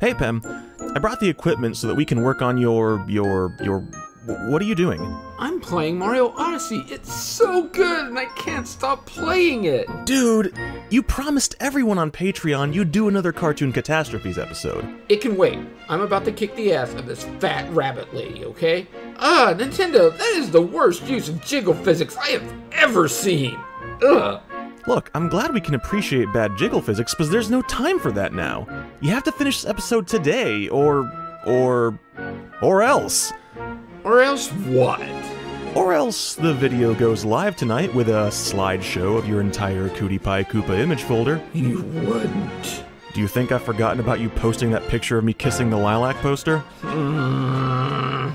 Hey, Pem. I brought the equipment so that we can work on your... What are you doing? I'm playing Mario Odyssey. It's so good, and I can't stop playing it. Dude, you promised everyone on Patreon you'd do another Cartoon Catastrophes episode. It can wait. I'm about to kick the ass of this fat rabbit lady, okay? Ah, Nintendo, that is the worst use of jiggle physics I have ever seen. Ugh. Look, I'm glad we can appreciate bad jiggle physics, because there's no time for that now. You have to finish this episode today, or else. Or else what? Or else the video goes live tonight with a slideshow of your entire Kootie Pie Koopa image folder. You wouldn't. Do you think I've forgotten about you posting that picture of me kissing the lilac poster? Yo,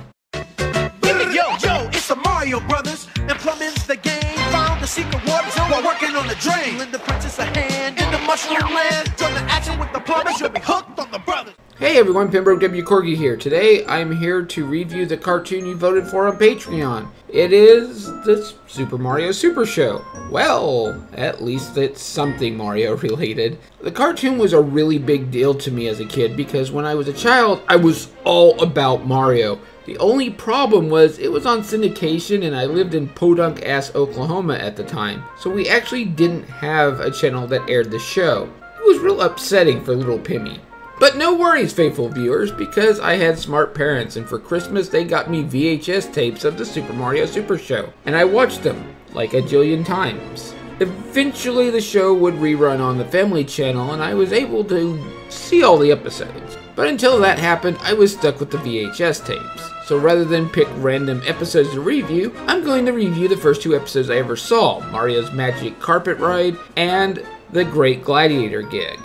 it's the Mario Brothers, and Plumbin's the game. Found the secret warp zone while working on the drain. Lend the princess a hand in the mushroom land. Join the action with the plumbers, you'll be hooked on the brothers. Hey everyone, Pembroke W. Corgi here. Today, I'm here to review the cartoon you voted for on Patreon. It is the Super Mario Super Show. Well, at least it's something Mario related. The cartoon was a really big deal to me as a kid because when I was a child, I was all about Mario. The only problem was it was on syndication and I lived in podunk-ass Oklahoma at the time, so we actually didn't have a channel that aired the show. It was real upsetting for little Pimmy. But no worries, faithful viewers, because I had smart parents, and for Christmas they got me VHS tapes of the Super Mario Super Show, and I watched them, like a jillion times. Eventually the show would rerun on the Family Channel, and I was able to see all the episodes. But until that happened, I was stuck with the VHS tapes. So rather than pick random episodes to review, I'm going to review the first two episodes I ever saw, Mario's Magic Carpet Ride and The Great Gladiator Gig.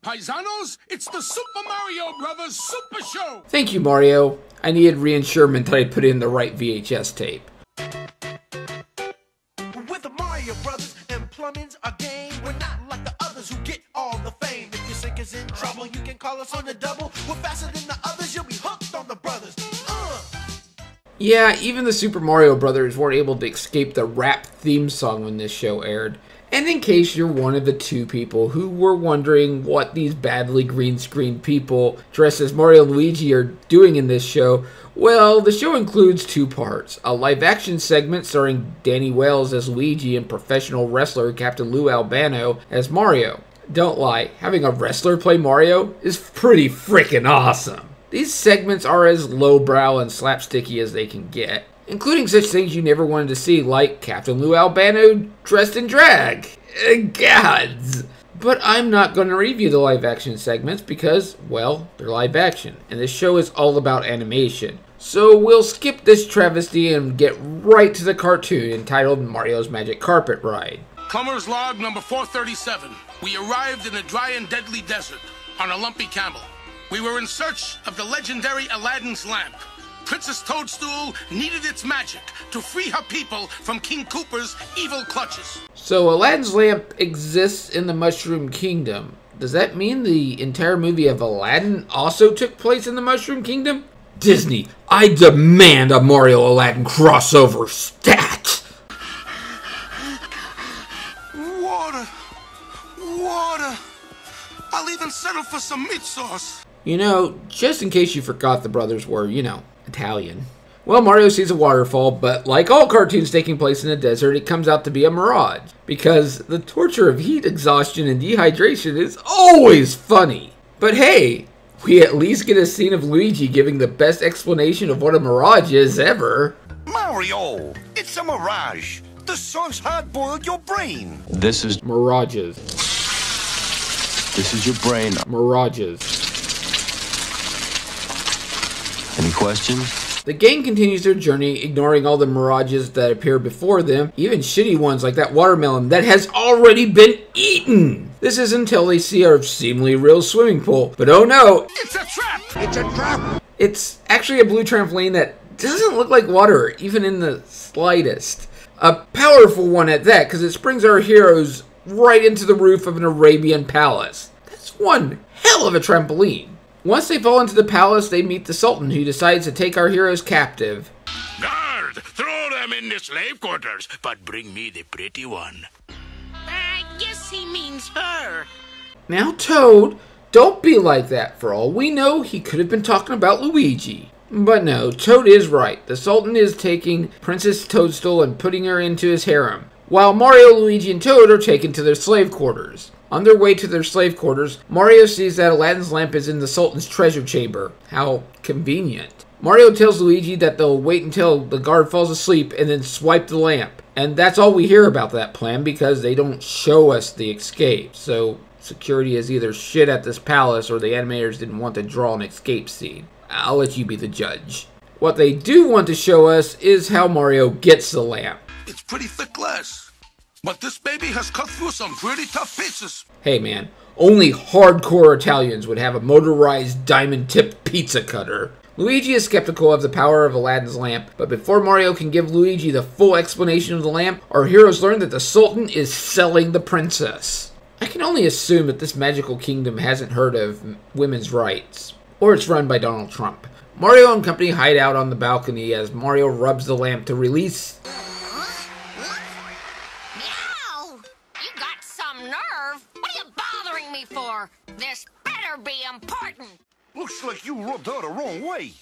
Paisanos, it's the Super Mario Bros. Super Show! Thank you, Mario. I needed reinsurement that I put in the right VHS tape. With the Mario Brothers and plumbing's a game, we're not like the others who get all the fame. If your sink is in trouble, you can call us on the double. We're faster than the others, you'll be hooked on the brothers. Yeah, even the Super Mario Brothers weren't able to escape the rap theme song when this show aired. And in case you're one of the two people who were wondering what these badly green-screened people dressed as Mario and Luigi are doing in this show, well, the show includes two parts. A live-action segment starring Danny Wales as Luigi and professional wrestler Captain Lou Albano as Mario. Don't lie, having a wrestler play Mario is pretty freaking awesome. These segments are as lowbrow and slapsticky as they can get, including such things you never wanted to see, like Captain Lou Albano dressed in drag. Gods. But I'm not going to review the live-action segments because, well, they're live-action, and this show is all about animation. So we'll skip this travesty and get right to the cartoon entitled Mario's Magic Carpet Ride. Plumber's Log number 437. We arrived in a dry and deadly desert on a lumpy camel. We were in search of the legendary Aladdin's Lamp. Princess Toadstool needed its magic to free her people from King Koopa's evil clutches. So Aladdin's Lamp exists in the Mushroom Kingdom. Does that mean the entire movie of Aladdin also took place in the Mushroom Kingdom? Disney, I demand a Mario Aladdin crossover stat! Water! Water! I'll even settle for some meat sauce! You know, just in case you forgot the brothers were, you know, Italian. Well, Mario sees a waterfall, but like all cartoons taking place in a desert, it comes out to be a mirage, because the torture of heat exhaustion and dehydration is always funny. But hey, we at least get a scene of Luigi giving the best explanation of what a mirage is ever. Mario, it's a mirage. The sauce hard-boiled your brain. This is mirages. This is your brain. Mirages. Any questions? The gang continues their journey, ignoring all the mirages that appear before them, even shitty ones like that watermelon that has already been eaten. This is until they see our seemingly real swimming pool, but oh no! It's a trap! It's a trap! It's actually a blue trampoline that doesn't look like water, even in the slightest. A powerful one at that, because it springs our heroes right into the roof of an Arabian palace. That's one hell of a trampoline. Once they fall into the palace, they meet the Sultan, who decides to take our heroes captive. Guard! Throw them in the slave quarters, but bring me the pretty one. I guess he means her. Now Toad, Don't be like that. For all we know, he could have been talking about Luigi. But no, Toad is right. The Sultan is taking Princess Toadstool and putting her into his harem, while Mario, Luigi, and Toad are taken to their slave quarters. On their way to their slave quarters, Mario sees that Aladdin's lamp is in the Sultan's treasure chamber. How convenient. Mario tells Luigi that they'll wait until the guard falls asleep and then swipe the lamp. And that's all we hear about that plan because they don't show us the escape. So security is either shit at this palace or the animators didn't want to draw an escape scene. I'll let you be the judge. What they do want to show us is how Mario gets the lamp. It's pretty thick glass, but this baby has cut through some pretty tough pieces. Hey man, only hardcore Italians would have a motorized diamond-tipped pizza cutter. Luigi is skeptical of the power of Aladdin's lamp, but before Mario can give Luigi the full explanation of the lamp, our heroes learn that the Sultan is selling the princess. I can only assume that this magical kingdom hasn't heard of women's rights, or it's run by Donald Trump. Mario and company hide out on the balcony as Mario rubs the lamp to release... Meow! You got some nerve! What are you bothering me for? This better be important! Looks like you rubbed her the wrong way.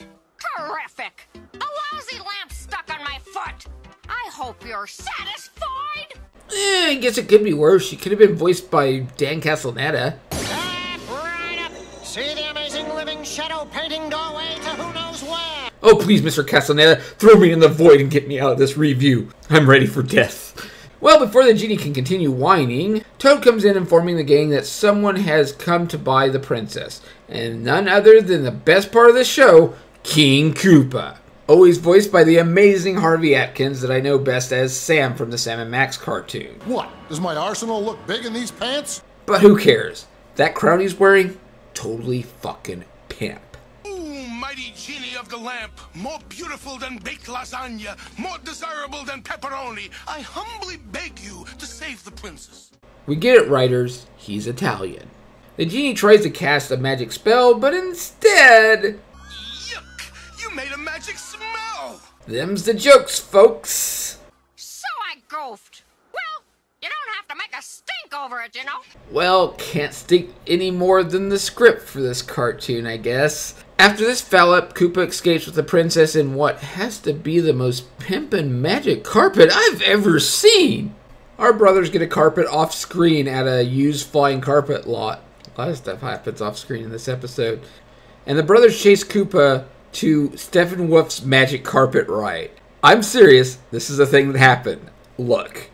Terrific! A lousy lamp stuck on my foot! I hope you're satisfied! I guess it could be worse. She could have been voiced by Dan Castellaneta. See the amazing living shadow painting doorway to who knows where. Oh, please, Mr. Castellaneta, throw me in the void and get me out of this review. I'm ready for death. Well, before the genie can continue whining, Toad comes in informing the gang that someone has come to buy the princess. And none other than the best part of the show, King Koopa. Always voiced by the amazing Harvey Atkins that I know best as Sam from the Sam & Max cartoon. What? Does my arsenal look big in these pants? But who cares? That crown he's wearing? Totally fucking pimp. Ooh, mighty genie of the lamp, more beautiful than baked lasagna, more desirable than pepperoni, I humbly beg you to save the princess. We get it, writers. He's Italian. The genie tries to cast a magic spell, but instead... Yuck! You made a magic smell! Them's the jokes, folks. So I goofed. You don't have to make a stink over it, you know? Well, can't stink any more than the script for this cartoon, I guess. After this foul-up, Koopa escapes with the princess in what has to be the most pimpin' magic carpet I've ever seen. Our brothers get a carpet off-screen at a used flying carpet lot. A lot of stuff happens off-screen in this episode. And the brothers chase Koopa to Steppenwolf's magic carpet ride. I'm serious, this is a thing that happened. Look.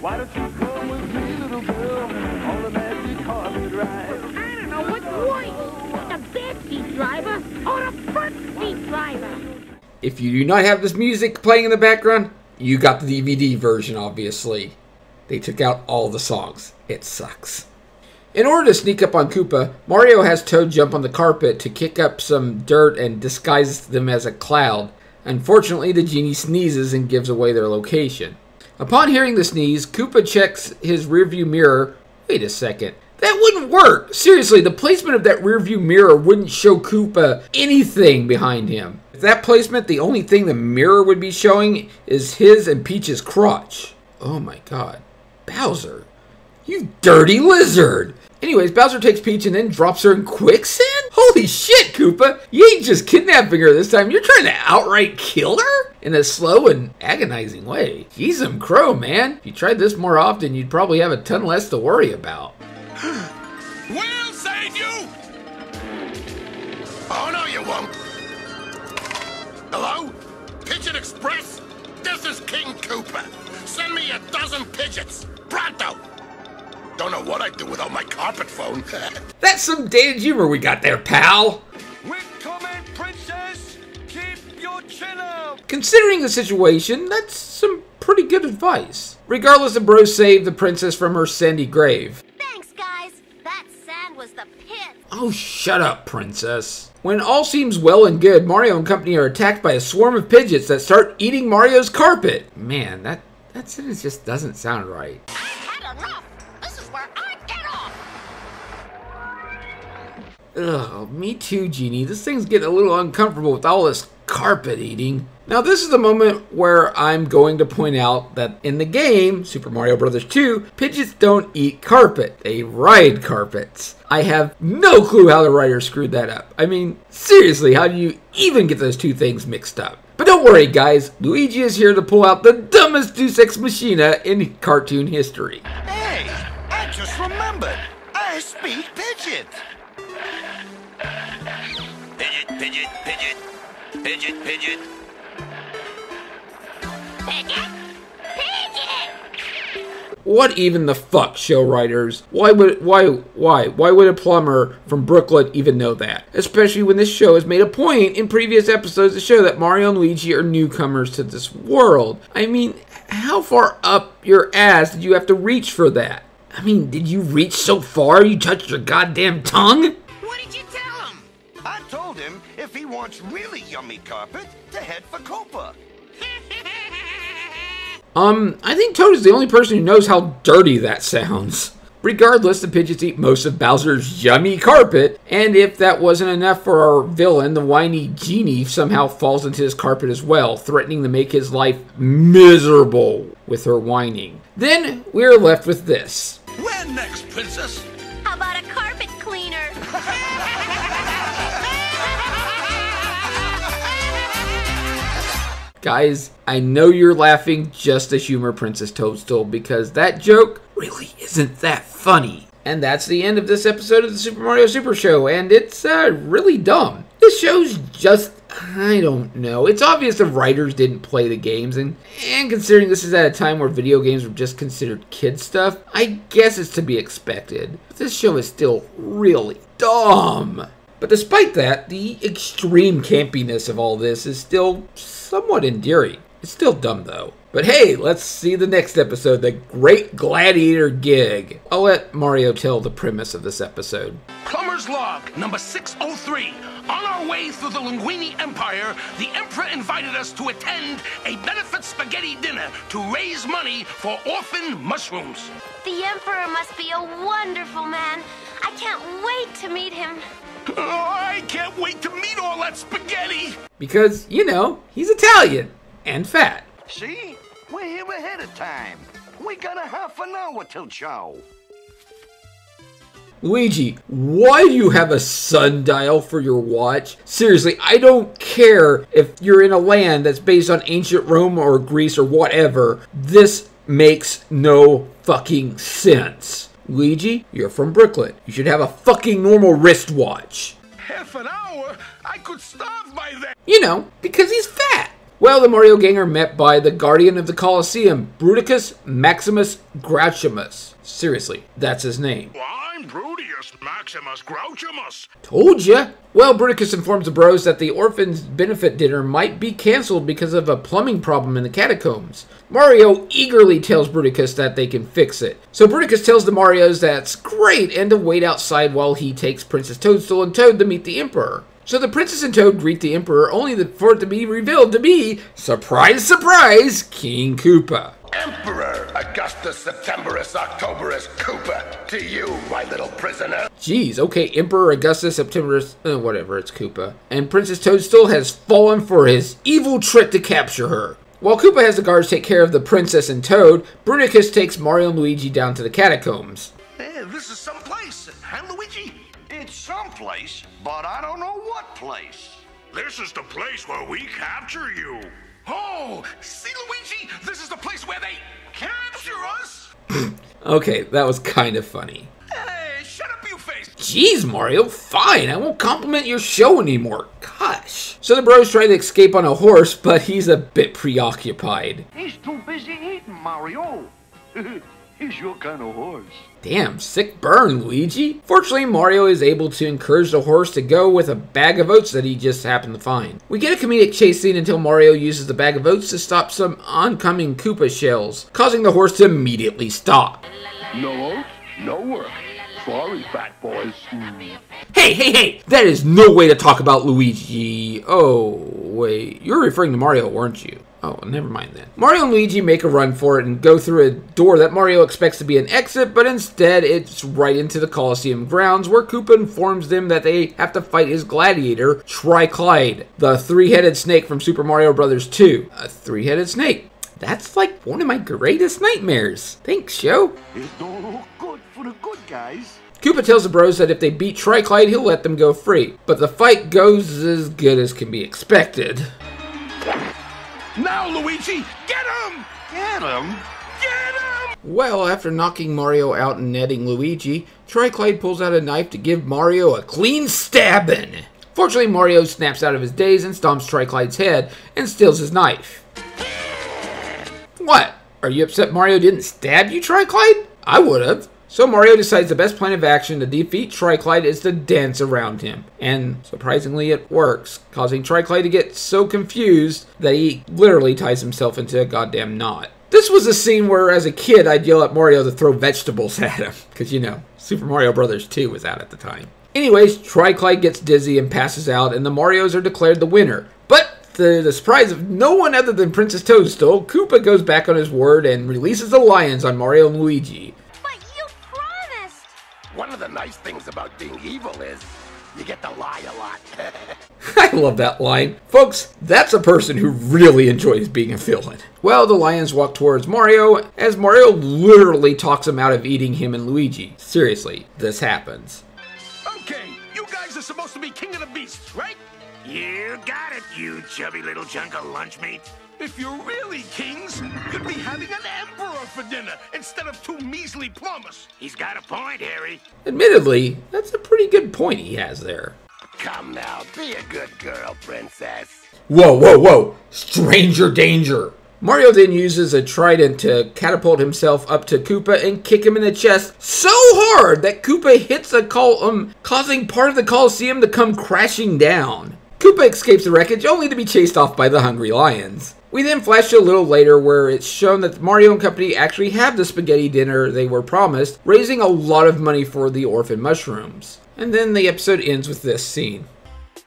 Why don't you come with me, little girl, on the magic carpet ride? I don't know what's worse, the back seat driver or the front seat driver. If you do not have this music playing in the background, you got the DVD version, obviously. They took out all the songs. It sucks. In order to sneak up on Koopa, Mario has Toad jump on the carpet to kick up some dirt and disguise them as a cloud. Unfortunately, the genie sneezes and gives away their location. Upon hearing the sneeze, Koopa checks his rearview mirror. Wait a second. That wouldn't work. Seriously, the placement of that rearview mirror wouldn't show Koopa anything behind him. If that placement, the only thing the mirror would be showing is his and Peach's crotch. Oh my god. Bowser. You dirty lizard. Anyways, Bowser takes Peach and then drops her in quicksand? Holy shit, Koopa! You ain't just kidnapping her this time, you're trying to outright kill her? In a slow and agonizing way. He's some crow, man. If you tried this more often, you'd probably have a ton less to worry about. We'll save you! Oh, no, you won't. Hello? Pigeon Express? This is King Koopa. Send me 1,000 pigeons. Pronto! Don't know what I'd do without my carpet phone. That's some dated humor we got there, pal. We're coming, princess. Keep your chin up. Considering the situation, that's some pretty good advice. Regardless, the bros saved the princess from her sandy grave. Thanks, guys. That sand was the pit. Oh, shut up, princess. When all seems well and good, Mario and company are attacked by a swarm of pigeons that start eating Mario's carpet. Man, that sentence just doesn't sound right. I've had enough. Ugh, me too, Genie. This thing's getting a little uncomfortable with all this carpet eating. Now, this is the moment where I'm going to point out that in the game, Super Mario Bros. 2, pigeons don't eat carpet. They ride carpets. I have no clue how the writer screwed that up. I mean, seriously, how do you even get those two things mixed up? But don't worry, guys. Luigi is here to pull out the dumbest Deus Ex Machina in cartoon history. Hey, I just remembered. I speak pigeon. Pigeon, pigeon, pigeon. Pigeon, pigeon. Pigeon? Pigeon! What even the fuck, show writers? Why would a plumber from Brooklyn even know that? Especially when this show has made a point in previous episodes to show that Mario and Luigi are newcomers to this world. I mean, how far up your ass did you have to reach for that? I mean, did you reach so far you touched your goddamn tongue? What did you tell him? I told him if he wants really yummy carpet, to head for Koopa. I think Toad is the only person who knows how dirty that sounds. Regardless, the pigeons eat most of Bowser's yummy carpet, and if that wasn't enough for our villain, the whiny genie somehow falls into his carpet as well, threatening to make his life miserable with her whining. Then we're left with this. Where next, princess? How about a carpet cleaner? Guys, I know you're laughing just to humor Princess Toadstool because that joke really isn't that funny. And that's the end of this episode of the Super Mario Super Show, and it's really dumb. This show's just, I don't know. It's obvious the writers didn't play the games, and considering this is at a time where video games were just considered kid stuff, I guess it's to be expected. But this show is still really dumb. But despite that, the extreme campiness of all this is still somewhat endearing. It's still dumb, though. But hey, let's see the next episode, The Great Gladiator Gig. I'll let Mario tell the premise of this episode. Plumber's Log, number 603. On our way through the Linguini Empire, the Emperor invited us to attend a benefit spaghetti dinner to raise money for orphan mushrooms. The Emperor must be a wonderful man. I can't wait to meet him. Oh, I can't wait to meet all that spaghetti! Because, you know, he's Italian. And fat. See? We're here ahead of time. We got a half an hour till show. Luigi, why do you have a sundial for your watch? Seriously, I don't care if you're in a land that's based on ancient Rome or Greece or whatever. This makes no fucking sense. Luigi, you're from Brooklyn. You should have a fucking normal wristwatch. Half an hour? I could starve by that. You know, because he's fat. Well, the Mario gang are met by the guardian of the Colosseum, Bruticus Maximus Grouchimus. Seriously, that's his name. Well, I'm Bruticus Maximus Grouchimus. Told ya. Well, Bruticus informs the bros that the orphans' benefit dinner might be canceled because of a plumbing problem in the catacombs. Mario eagerly tells Bruticus that they can fix it. So Bruticus tells the Marios that's great and to wait outside while he takes Princess Toadstool and Toad to meet the Emperor. So the princess and Toad greet the Emperor, only for it to be revealed to be, surprise, surprise, King Koopa. Emperor Augustus Septemberus Octoberus Koopa, to you, my little prisoner. Jeez, okay, Emperor Augustus Septemberus, whatever, it's Koopa. And Princess Toadstool has fallen for his evil trick to capture her. While Koopa has the guards take care of the princess and Toad, Bruticus takes Mario and Luigi down to the catacombs. Hey, this is someplace, I'm Luigi. It's someplace, but I don't know what place. This is the place where we capture you. Oh, see, Luigi? This is the place where they capture us? Okay, that was kind of funny. Hey, shut up, you face. Jeez, Mario, fine. I won't compliment your show anymore. Gosh. So the bro's trying to escape on a horse, but he's a bit preoccupied. He's too busy eating, Mario. He's your kind of horse. Damn, sick burn, Luigi. Fortunately, Mario is able to encourage the horse to go with a bag of oats that he just happened to find. We get a comedic chase scene until Mario uses the bag of oats to stop some oncoming Koopa shells, causing the horse to immediately stop. No oats, no work. Sorry, fat boys. Hey! That is no way to talk about Luigi. Oh, wait, you're referring to Mario, weren't you? Oh, never mind then. Mario and Luigi make a run for it and go through a door that Mario expects to be an exit, but instead it's right into the Colosseum grounds, where Koopa informs them that they have to fight his gladiator, Triclyde, the three-headed snake from Super Mario Bros. 2. A three-headed snake. That's like one of my greatest nightmares. Thanks, Sho. It's all good for the good guys. Koopa tells the bros that if they beat Triclyde, he'll let them go free. But the fight goes as good as can be expected. Now, Luigi, get him! Get him! Get him! Well, after knocking Mario out and netting Luigi, Triclyde pulls out a knife to give Mario a clean stabbing. Fortunately, Mario snaps out of his daze and stomps Triclyde's head and steals his knife. What? Are you upset Mario didn't stab you, Triclyde? I would've. So Mario decides the best plan of action to defeat Triclyde is to dance around him. And surprisingly, it works, causing Triclyde to get so confused that he literally ties himself into a goddamn knot. This was a scene where, as a kid, I'd yell at Mario to throw vegetables at him. Because, you know, Super Mario Bros. 2 was out at the time. Anyways, Triclyde gets dizzy and passes out, and the Marios are declared the winner. But to the surprise of no one other than Princess Toadstool, Koopa goes back on his word and releases the lions on Mario and Luigi. One of the nice things about being evil is you get to lie a lot. I love that line. Folks, that's a person who really enjoys being a villain. Well, the lions walk towards Mario as Mario literally talks him out of eating him and Luigi. Seriously, this happens. Okay, you guys are supposed to be king of the beasts, right? You got it, you chubby little chunk of lunch meat. If you're really kings, you'd be having an emperor for dinner instead of two measly plumbers. He's got a point, Harry. Admittedly, that's a pretty good point he has there. Come now, be a good girl, princess. Whoa, whoa, whoa. Stranger danger. Mario then uses a trident to catapult himself up to Koopa and kick him in the chest so hard that Koopa hits a column, causing part of the Colosseum to come crashing down. Koopa escapes the wreckage, only to be chased off by the hungry lions. We then flash to a little later where it's shown that Mario and company actually have the spaghetti dinner they were promised, raising a lot of money for the orphan mushrooms. And then the episode ends with this scene.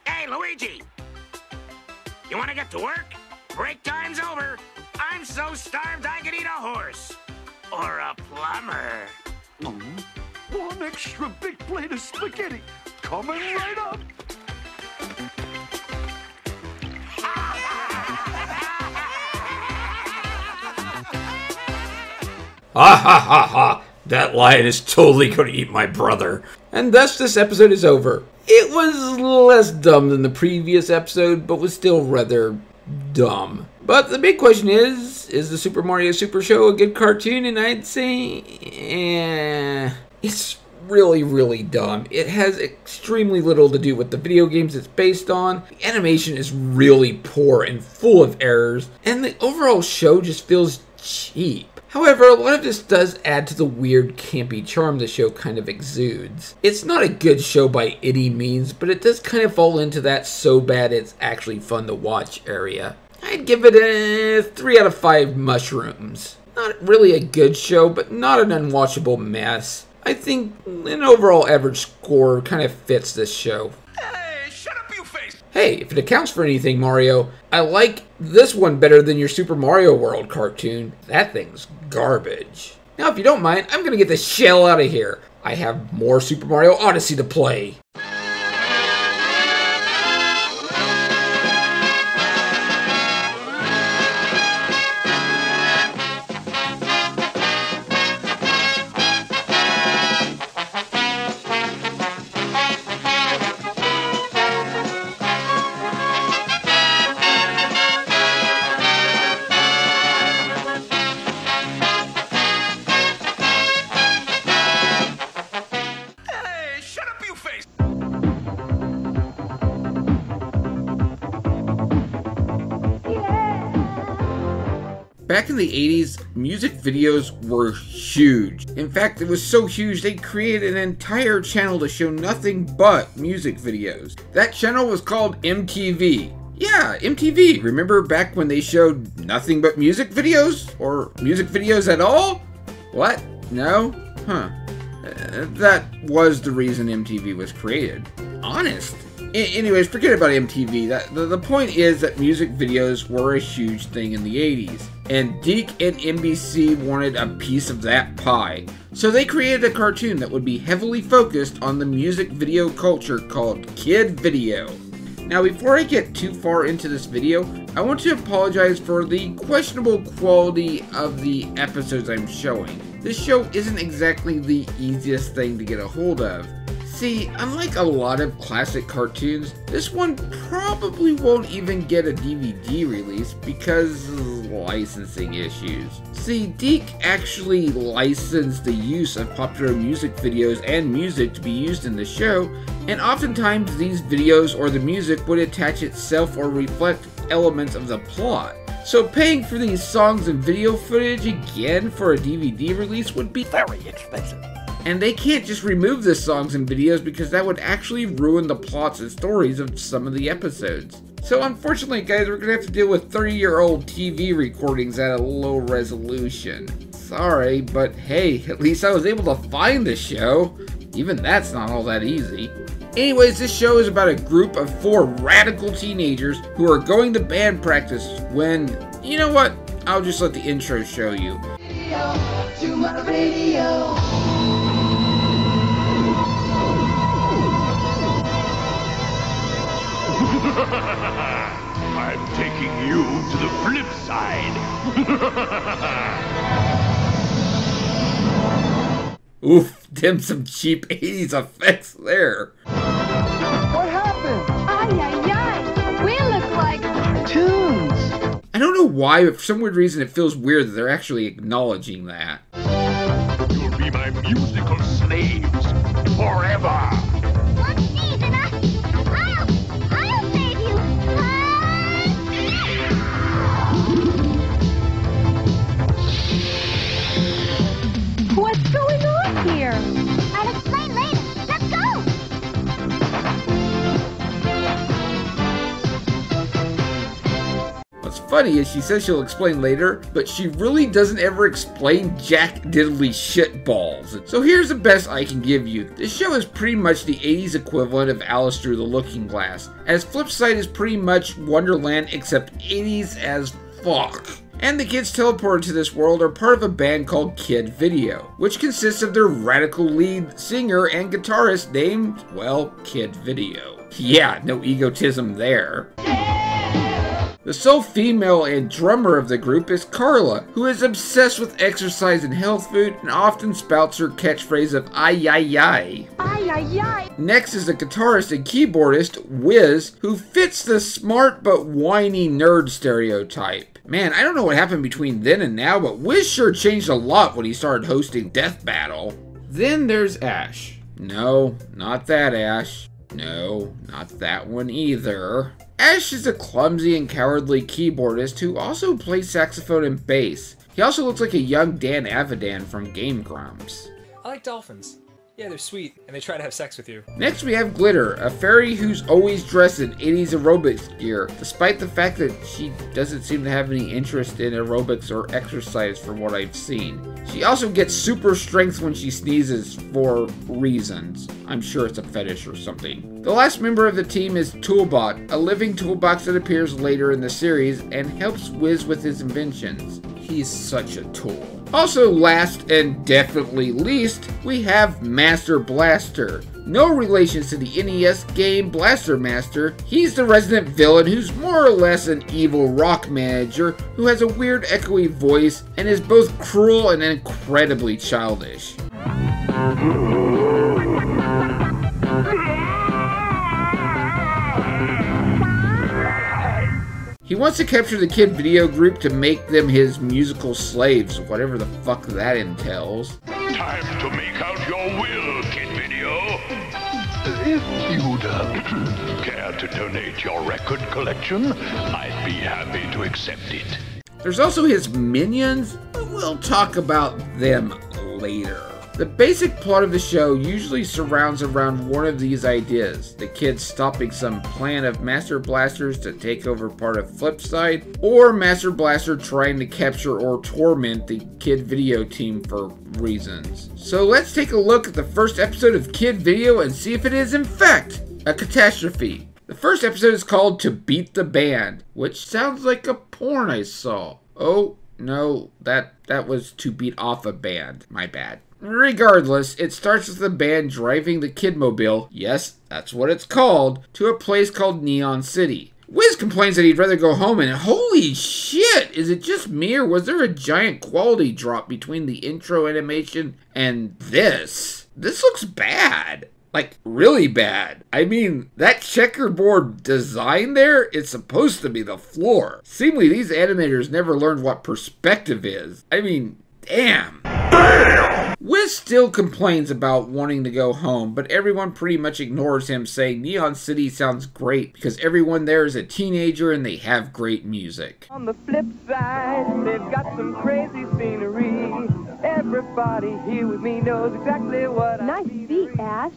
Hey Luigi! You wanna get to work? Break time's over! I'm so starved I could eat a horse! Or a plumber! One extra big plate of spaghetti coming right up! Ha ha ha ha, that lion is totally going to eat my brother. And thus this episode is over. It was less dumb than the previous episode, but was still rather dumb. But the big question is the Super Mario Super Show a good cartoon? And I'd say, it's really, really dumb. It has extremely little to do with the video games it's based on. The animation is really poor and full of errors. And the overall show just feels cheap. However, a lot of this does add to the weird, campy charm the show kind of exudes. It's not a good show by any means, but it does kind of fall into that so bad it's actually fun to watch area. I'd give it a 3 out of 5 mushrooms. Not really a good show, but not an unwatchable mess. I think an overall average score kind of fits this show. Hey, if it accounts for anything, Mario, I like this one better than your Super Mario World cartoon. That thing's garbage. Now, if you don't mind, I'm gonna get the shell out of here. I have more Super Mario Odyssey to play. Back in the 80s, music videos were huge. In fact, it was so huge they created an entire channel to show nothing but music videos. That channel was called MTV. Yeah, MTV. Remember back when they showed nothing but music videos? Or music videos at all? What? No? Huh. That was the reason MTV was created. Honest. Anyways, forget about MTV. The point is that music videos were a huge thing in the 80s, and Dic and NBC wanted a piece of that pie. So they created a cartoon that would be heavily focused on the music video culture called Kid Video. Now, before I get too far into this video, I want to apologize for the questionable quality of the episodes I'm showing. This show isn't exactly the easiest thing to get a hold of. See, unlike a lot of classic cartoons, this one probably won't even get a DVD release because of licensing issues. See, Dic actually licensed the use of popular music videos and music to be used in the show, and oftentimes these videos or the music would attach itself or reflect elements of the plot. So paying for these songs and video footage again for a DVD release would be very expensive. And they can't just remove the songs and videos because that would actually ruin the plots and stories of some of the episodes. So unfortunately guys, we're going to have to deal with 30-year-old TV recordings at a low resolution. Sorry, but hey, at least I was able to find the show. Even that's not all that easy. Anyways, this show is about a group of 4 radical teenagers who are going to band practice when, you know what, I'll just let the intro show you. Radio. I'm taking you to the flip side. Oof, damn, some cheap 80s effects there. What happened? Ay, ay, ay. We look like cartoons. I don't know why, but for some weird reason it feels weird that they're actually acknowledging that. You'll be my musical slaves forever. Funny is she says she'll explain later, but she really doesn't ever explain jack diddly shitballs. So here's the best I can give you. This show is pretty much the 80s equivalent of Alice Through the Looking Glass, as Flipside is pretty much Wonderland except 80s as fuck. And the kids teleported to this world are part of a band called Kid Video, which consists of their radical lead singer and guitarist named, well, Kid Video. Yeah, no egotism there. The sole female and drummer of the group is Carla, who is obsessed with exercise and health food and often spouts her catchphrase of ay ay ay. Ay ay ay. Next is the guitarist and keyboardist, Wiz, who fits the smart but whiny nerd stereotype. Man, I don't know what happened between then and now, but Wiz sure changed a lot when he started hosting Death Battle. Then there's Ash. No, not that Ash. No, not that one either. Ash is a clumsy and cowardly keyboardist who also plays saxophone and bass. He also looks like a young Dan Avidan from Game Grumps. I like dolphins. Yeah, they're sweet, and they try to have sex with you. Next we have Glitter, a fairy who's always dressed in 80s aerobics gear, despite the fact that she doesn't seem to have any interest in aerobics or exercise from what I've seen. She also gets super strength when she sneezes for reasons. I'm sure it's a fetish or something. The last member of the team is Toolbot, a living toolbox that appears later in the series and helps Wiz with his inventions. He's such a tool. Also last, and definitely least, we have Master Blaster. No relations to the NES game Blaster Master, he's the resident villain who's more or less an evil rock manager who has a weird echoey voice and is both cruel and incredibly childish. He wants to capture the Kid Video group to make them his musical slaves, whatever the fuck that entails. Time to make out your will, Kid Video. If you'd care to donate your record collection, I'd be happy to accept it. There's also his minions, but we'll talk about them later. The basic plot of the show usually surrounds around one of these ideas, the kids stopping some plan of Master Blaster's to take over part of Flipside, or Master Blaster trying to capture or torment the Kid Video team for reasons. So let's take a look at the first episode of Kid Video and see if it is in fact a catastrophe. The first episode is called To Beat the Band, which sounds like a porn I saw. Oh, no, that was To Beat Off a Band. My bad. Regardless, it starts with the band driving the Kidmobile, yes, that's what it's called, to a place called Neon City. Wiz complains that he'd rather go home and holy shit, is it just me or was there a giant quality drop between the intro animation and this? This looks bad. Like, really bad. I mean, that checkerboard design there is supposed to be the floor. Seemingly, these animators never learned what perspective is. I mean, damn. Damn! Wiz still complains about wanting to go home, but everyone pretty much ignores him, saying Neon City sounds great because everyone there is a teenager and they have great music. On the flip side, they've got some crazy scenery. Everybody here with me knows exactly what I mean. Nice beat, Ash.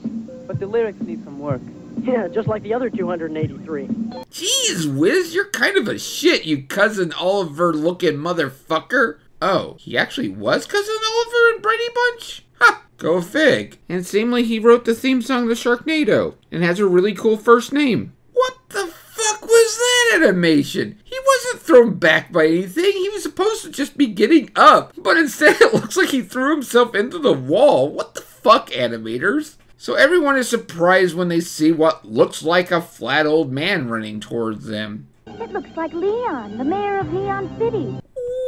But the lyrics need some work. Yeah, just like the other 283. Jeez, Wiz, you're kind of a shit, you Cousin Oliver-looking motherfucker. Oh, he actually was Cousin Oliver in Brady Bunch? Ha! Go fig. And seemingly he wrote the theme song to Sharknado, and has a really cool first name. What the fuck was that animation? He wasn't thrown back by anything, he was supposed to just be getting up. But instead it looks like he threw himself into the wall. What the fuck, animators? So everyone is surprised when they see what looks like a flat old man running towards them. It looks like Leon, the mayor of Neon City.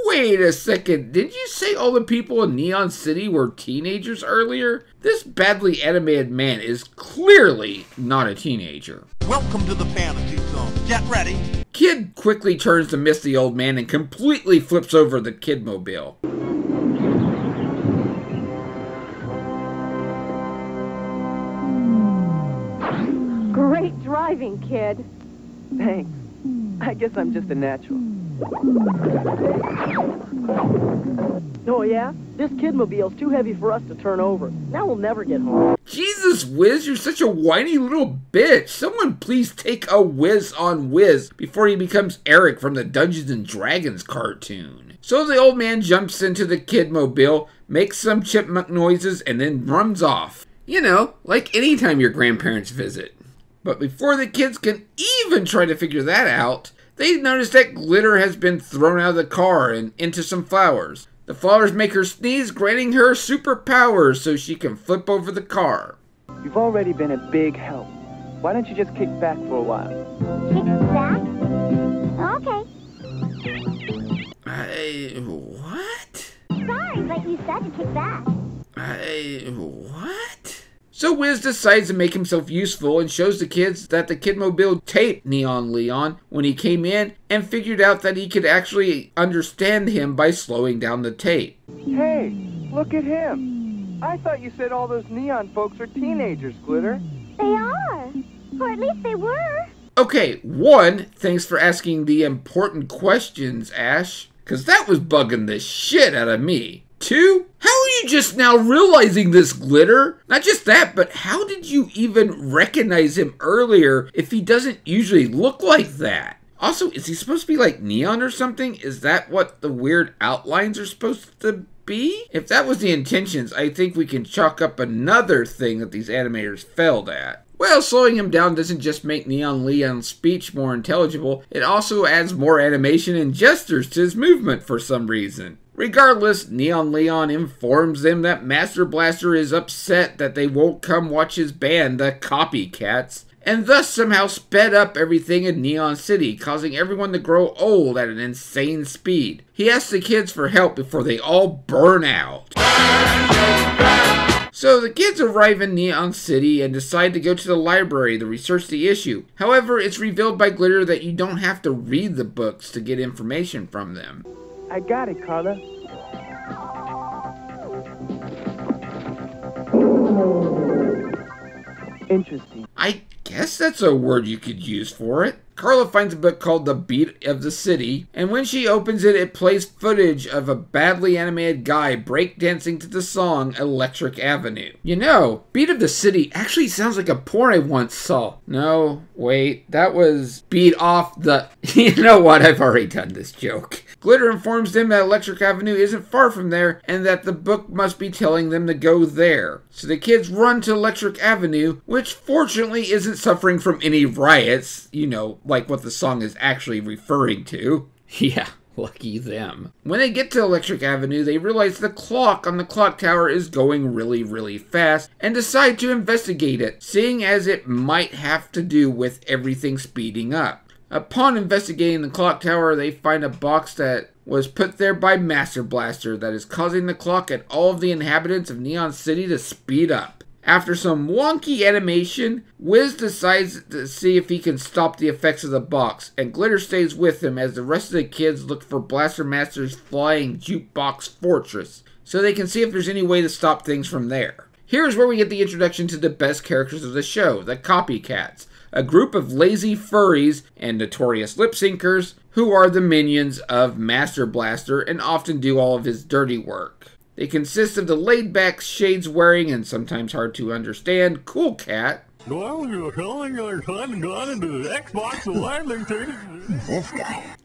Wait a second, did you say all the people in Neon City were teenagers earlier? This badly animated man is clearly not a teenager. Welcome to the fantasy zone. Get ready. Kid quickly turns to miss the old man and completely flips over the Kidmobile. Great driving, kid. Thanks. I guess I'm just a natural. Oh yeah? This Kidmobile's too heavy for us to turn over. Now we'll never get home. Jesus, Wiz, you're such a whiny little bitch. Someone please take a whiz on Wiz before he becomes Eric from the Dungeons and Dragons cartoon. So the old man jumps into the Kidmobile, makes some chipmunk noises, and then runs off. You know, like any time your grandparents visit. But before the kids can even try to figure that out, they notice that glitter has been thrown out of the car and into some flowers. The flowers make her sneeze, granting her superpowers so she can flip over the car. You've already been a big help. Why don't you just kick back for a while? Kick back? Okay. What? Sorry, but you said to kick back. What? So Wiz decides to make himself useful and shows the kids that the Kidmobile taped Neon Leon when he came in and figured out that he could actually understand him by slowing down the tape. Hey, look at him. I thought you said all those neon folks are teenagers, Glitter. They are. Or at least they were. Okay, one, thanks for asking the important questions, Ash, because that was bugging the shit out of me. Two, how are you just now realizing this, Glitter? Not just that, but how did you even recognize him earlier if he doesn't usually look like that? Also, is he supposed to be like neon or something? Is that what the weird outlines are supposed to be? If that was the intentions, I think we can chalk up another thing that these animators failed at. Well, slowing him down doesn't just make Neon Leon's speech more intelligible, it also adds more animation and gestures to his movement for some reason. Regardless, Neon Leon informs them that Master Blaster is upset that they won't come watch his band, the Copycats, and thus somehow sped up everything in Neon City, causing everyone to grow old at an insane speed. He asks the kids for help before they all burn out. So the kids arrive in Neon City and decide to go to the library to research the issue. However, it's revealed by Glitter that you don't have to read the books to get information from them. I got it, Carla. Interesting. I guess that's a word you could use for it. Carla finds a book called The Beat of the City, and when she opens it, it plays footage of a badly animated guy breakdancing to the song Electric Avenue. You know, Beat of the City actually sounds like a porn I once saw. No, wait, that was Beat Off the... You know what, I've already done this joke. Glitter informs them that Electric Avenue isn't far from there and that the book must be telling them to go there. So the kids run to Electric Avenue, which fortunately isn't suffering from any riots, you know, like what the song is actually referring to. Yeah. Lucky them. When they get to Electric Avenue, they realize the clock on the clock tower is going really, really fast and decide to investigate it, seeing as it might have to do with everything speeding up. Upon investigating the clock tower, they find a box that was put there by Master Blaster that is causing the clock and all of the inhabitants of Neon City to speed up. After some wonky animation, Wiz decides to see if he can stop the effects of the box, and Glitter stays with him as the rest of the kids look for Blaster Master's flying jukebox fortress, so they can see if there's any way to stop things from there. Here's where we get the introduction to the best characters of the show, the Copycats, a group of lazy furries and notorious lip-syncers who are the minions of Master Blaster and often do all of his dirty work. They consist of the laid-back, shades-wearing, and sometimes hard-to-understand Cool Cat.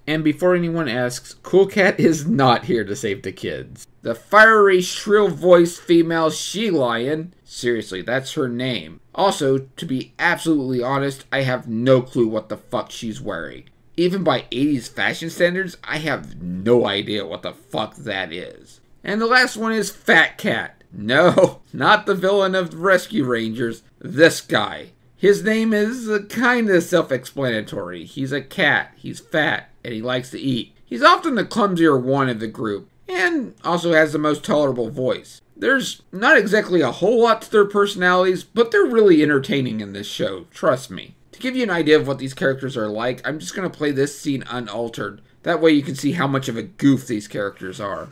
And before anyone asks, Cool Cat is not here to save the kids. The fiery, shrill-voiced female She-Lion. Seriously, that's her name. Also, to be absolutely honest, I have no clue what the fuck she's wearing. Even by 80s fashion standards, I have no idea what the fuck that is. And the last one is Fat Cat. No, not the villain of the Rescue Rangers. This guy. His name is kind of self-explanatory. He's a cat, he's fat, and he likes to eat. He's often the clumsier one of the group, and also has the most tolerable voice. There's not exactly a whole lot to their personalities, but they're really entertaining in this show, trust me. To give you an idea of what these characters are like, I'm just going to play this scene unaltered. That way you can see how much of a goof these characters are.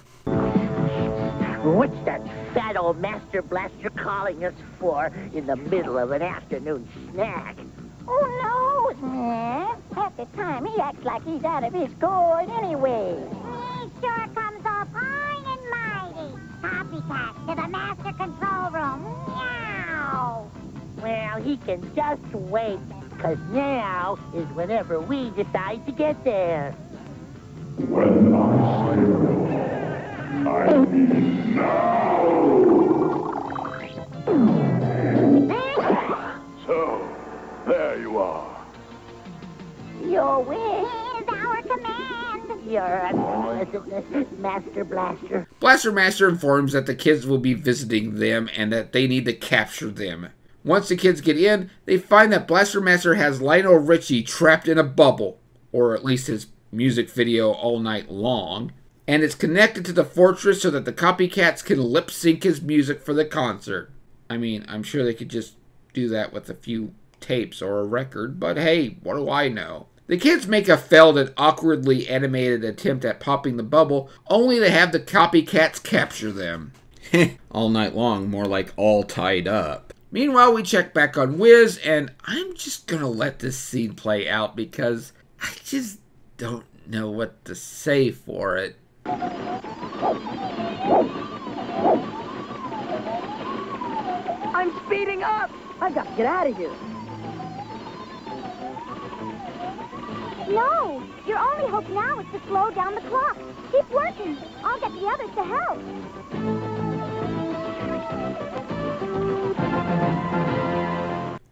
What's that fat old Master Blaster calling us for in the middle of an afternoon snack? Oh, no, Snap. Half the time he acts like he's out of his gourd anyway. He sure comes off high and mighty. Copycat to the master control room. Meow. Well, he can just wait, because now is whenever we decide to get there. When I say I mean now! So, there you are. Your wish is our command. You're a Master Blaster. Blaster Master informs that the kids will be visiting them and that they need to capture them. Once the kids get in, they find that Blaster Master has Lionel Richie trapped in a bubble, or at least his music video all night long. And it's connected to the fortress so that the Copycats can lip-sync his music for the concert. I mean, I'm sure they could just do that with a few tapes or a record, but hey, what do I know? The kids make a failed and awkwardly animated attempt at popping the bubble, only to have the Copycats capture them. All night long, more like all tied up. Meanwhile, we check back on Wiz, and I'm just gonna let this scene play out because I just don't know what to say for it. I'm speeding up! I gotta get out of here. No! Your only hope now is to slow down the clock. Keep working. I'll get the others to help.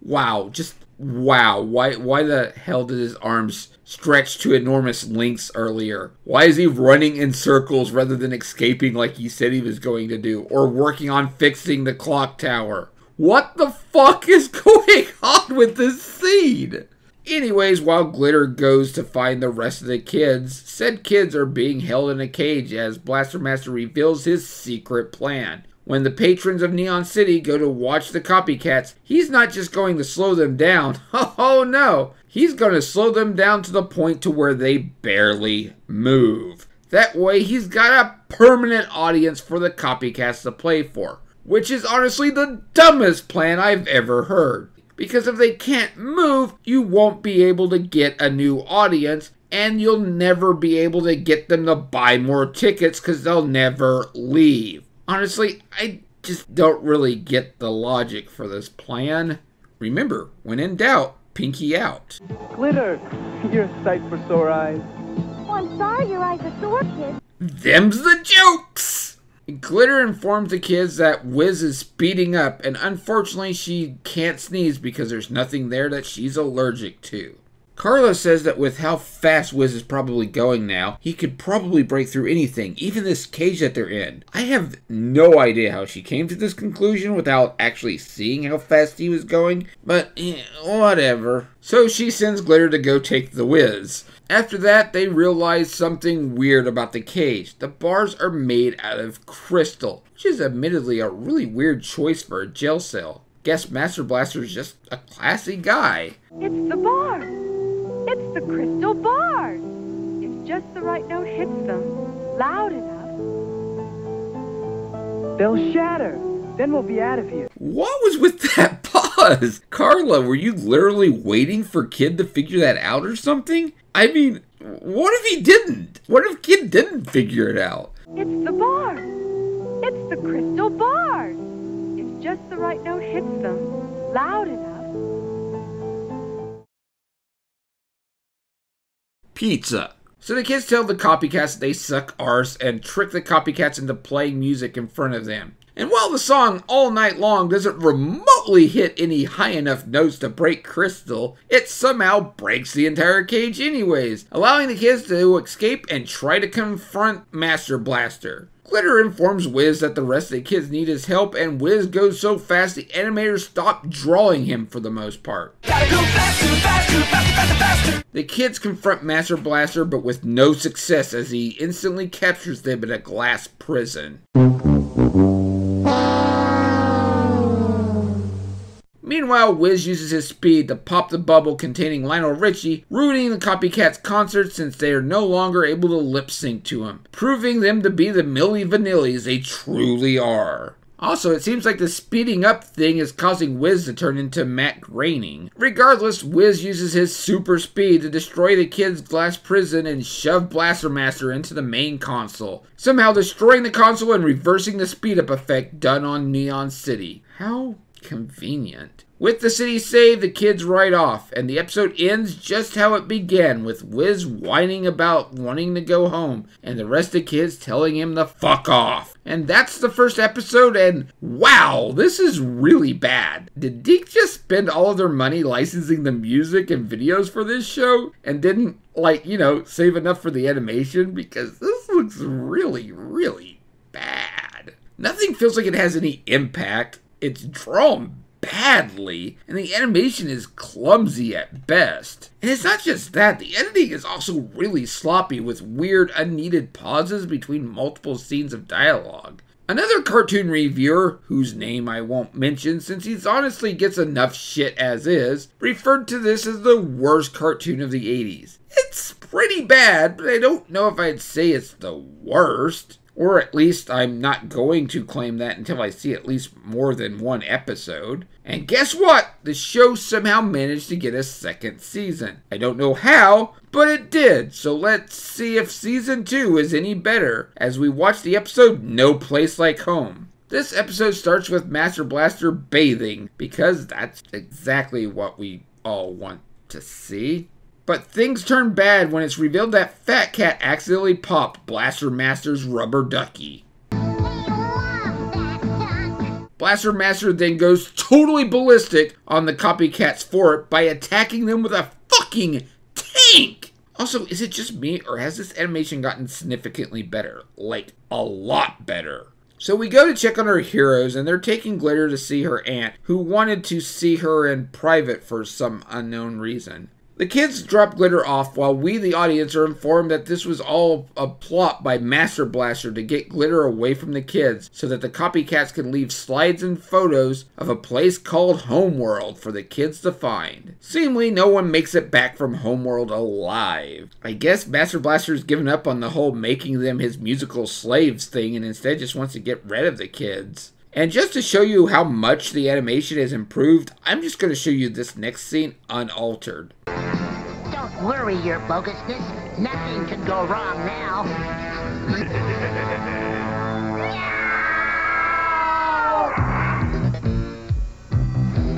Wow, just wow. Why the hell did his arms stretched to enormous lengths earlier? Why is he running in circles rather than escaping like he said he was going to do, or working on fixing the clock tower? What the fuck is going on with this scene? Anyways, while Glitter goes to find the rest of the kids, said kids are being held in a cage as Blaster Master reveals his secret plan. When the patrons of Neon City go to watch the Copycats, he's not just going to slow them down. Oh no! He's going to slow them down to the point to where they barely move. That way, he's got a permanent audience for the Copycats to play for. Which is honestly the dumbest plan I've ever heard. Because if they can't move, you won't be able to get a new audience, and you'll never be able to get them to buy more tickets because they'll never leave. Honestly, I just don't really get the logic for this plan. Remember, when in doubt, pinky out. Glitter, you're a sight for sore eyes. Oh, I'm sorry your eyes are sore, kid. Them's the jokes! Glitter informs the kids that Wiz is speeding up, and unfortunately she can't sneeze because there's nothing there that she's allergic to. Carlos says that with how fast Wiz is probably going now, he could probably break through anything, even this cage that they're in. I have no idea how she came to this conclusion without actually seeing how fast he was going, but whatever. So she sends Glitter to go take the Wiz. After that, they realize something weird about the cage. The bars are made out of crystal, which is admittedly a really weird choice for a jail cell. Guess Master Blaster is just a classy guy. It's the bar. It's the crystal bars. If just the right note hits them, loud enough, they'll shatter. Then we'll be out of here. What was with that pause? Carla, were you literally waiting for Kid to figure that out or something? I mean, what if he didn't? What if Kid didn't figure it out? It's the bars. It's the crystal bars. If just the right note hits them, loud enough. Pizza. So the kids tell the Copycats they suck arse and trick the Copycats into playing music in front of them. And while the song All Night Long doesn't remotely hit any high enough notes to break crystal, it somehow breaks the entire cage anyways, allowing the kids to escape and try to confront Master Blaster. Glitter informs Wiz that the rest of the kids need his help, and Wiz goes so fast the animators stop drawing him for the most part. Gotta go faster, faster, faster, faster, faster. The kids confront Master Blaster, but with no success as he instantly captures them in a glass prison. Meanwhile, Wiz uses his speed to pop the bubble containing Lionel Richie, ruining the Copycats' concert since they are no longer able to lip-sync to him, proving them to be the Milli Vanillis they truly are. Also, it seems like the speeding up thing is causing Wiz to turn into Matt Groening. Regardless, Wiz uses his super speed to destroy the kids' glass prison and shove Blaster Master into the main console, somehow destroying the console and reversing the speed-up effect done on Neon City. How convenient. With the city saved, the kids ride off, and the episode ends just how it began, with Wiz whining about wanting to go home, and the rest of the kids telling him to fuck off. And that's the first episode, and wow, this is really bad. Did Dic just spend all of their money licensing the music and videos for this show, and didn't, like, you know, save enough for the animation? Because this looks really, really bad. Nothing feels like it has any impact. It's drawn badly, and the animation is clumsy at best. And it's not just that, the editing is also really sloppy with weird, unneeded pauses between multiple scenes of dialogue. Another cartoon reviewer, whose name I won't mention since he honestly gets enough shit as is, referred to this as the worst cartoon of the 80s. It's pretty bad, but I don't know if I'd say it's the worst. Or at least I'm not going to claim that until I see at least more than one episode. And guess what? The show somehow managed to get a second season. I don't know how, but it did. So let's see if season 2 is any better as we watch the episode No Place Like Home. This episode starts with Master Blaster bathing because that's exactly what we all want to see. But things turn bad when it's revealed that Fat Cat accidentally popped Blaster Master's rubber ducky. Blaster Master then goes totally ballistic on the Copycats for it by attacking them with a fucking tank! Also, is it just me or has this animation gotten significantly better? Like, a lot better. So we go to check on our heroes, and they're taking Glitter to see her aunt, who wanted to see her in private for some unknown reason. The kids drop Glitter off while we, the audience, are informed that this was all a plot by Master Blaster to get Glitter away from the kids so that the Copycats can leave slides and photos of a place called Homeworld for the kids to find. Seemingly, no one makes it back from Homeworld alive. I guess Master Blaster's given up on the whole making them his musical slaves thing and instead just wants to get rid of the kids. And just to show you how much the animation has improved, I'm just going to show you this next scene unaltered. Don't worry, your bogusness. Nothing can go wrong now. No!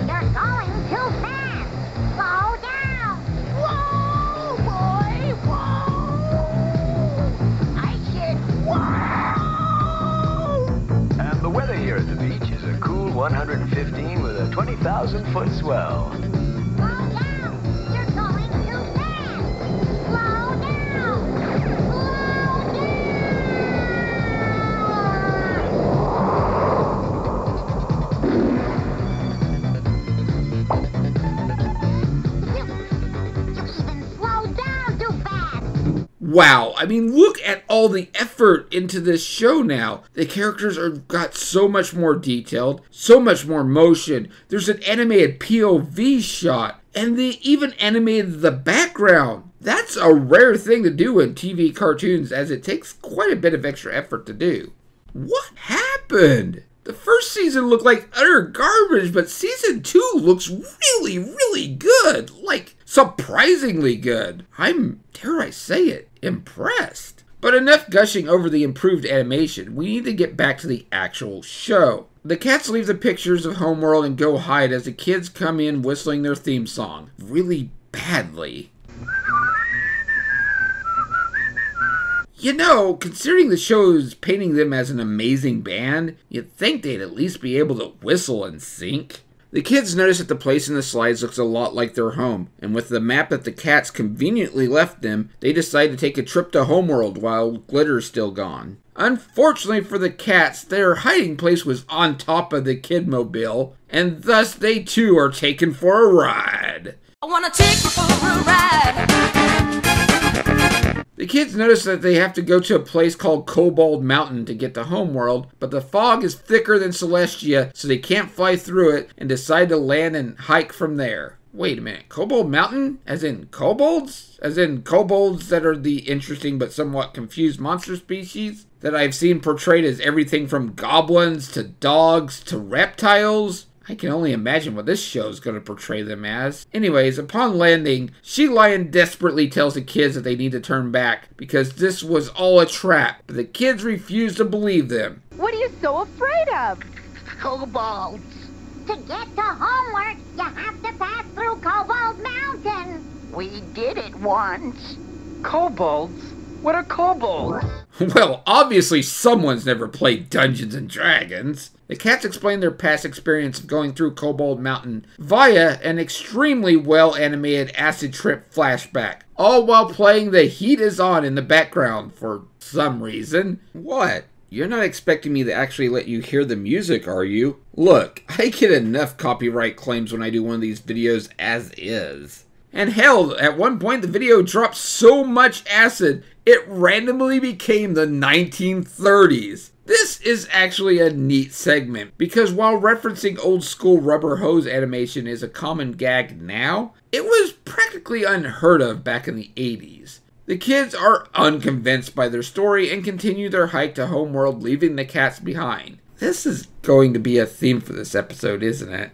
You're going too fast. Slow down. Whoa, boy, whoa. 115 with a 20,000-foot swell. Slow down! You're going too fast! Slow down! You even slowed down too fast! Wow, I mean, look at all the effort into this show now. The characters are got so much more detailed, so much more motion. There's an animated POV shot, and they even animated the background. That's a rare thing to do in TV cartoons, as it takes quite a bit of extra effort to do. What happened? The first season looked like utter garbage, but season 2 looks really, really good. Like, surprisingly good. I'm, dare I say it, impressed. But enough gushing over the improved animation, we need to get back to the actual show. The cats leave the pictures of Homeworld and go hide as the kids come in whistling their theme song, really badly. You know, considering the show's painting them as an amazing band, you'd think they'd at least be able to whistle and sync. The kids notice that the place in the slides looks a lot like their home, and with the map that the cats conveniently left them, they decide to take a trip to Homeworld while Glitter's still gone. Unfortunately for the cats, their hiding place was on top of the Kidmobile, and thus they too are taken for a ride. I wanna take you for a ride. The kids notice that they have to go to a place called Kobold Mountain to get to Homeworld, but the fog is thicker than Celestia, so they can't fly through it and decide to land and hike from there. Wait a minute, Kobold Mountain? As in kobolds? As in kobolds that are the interesting but somewhat confused monster species that I've seen portrayed as everything from goblins to dogs to reptiles? I can only imagine what this show is going to portray them as. Anyways, upon landing, She Lion desperately tells the kids that they need to turn back because this was all a trap, but the kids refuse to believe them. What are you so afraid of? Kobolds. To get to Homeworld, you have to pass through Kobold Mountain. We did it once. Kobolds? What are kobolds? Well, obviously someone's never played Dungeons and Dragons. The cats explain their past experience of going through Kobold Mountain via an extremely well-animated acid trip flashback, all while playing The Heat Is On in the background for some reason. What? You're not expecting me to actually let you hear the music, are you? Look, I get enough copyright claims when I do one of these videos as is. And hell, at one point the video dropped so much acid, it randomly became the 1930s. This is actually a neat segment, because while referencing old school rubber hose animation is a common gag now, it was practically unheard of back in the 80s. The kids are unconvinced by their story and continue their hike to Homeworld, leaving the cats behind. This is going to be a theme for this episode, isn't it?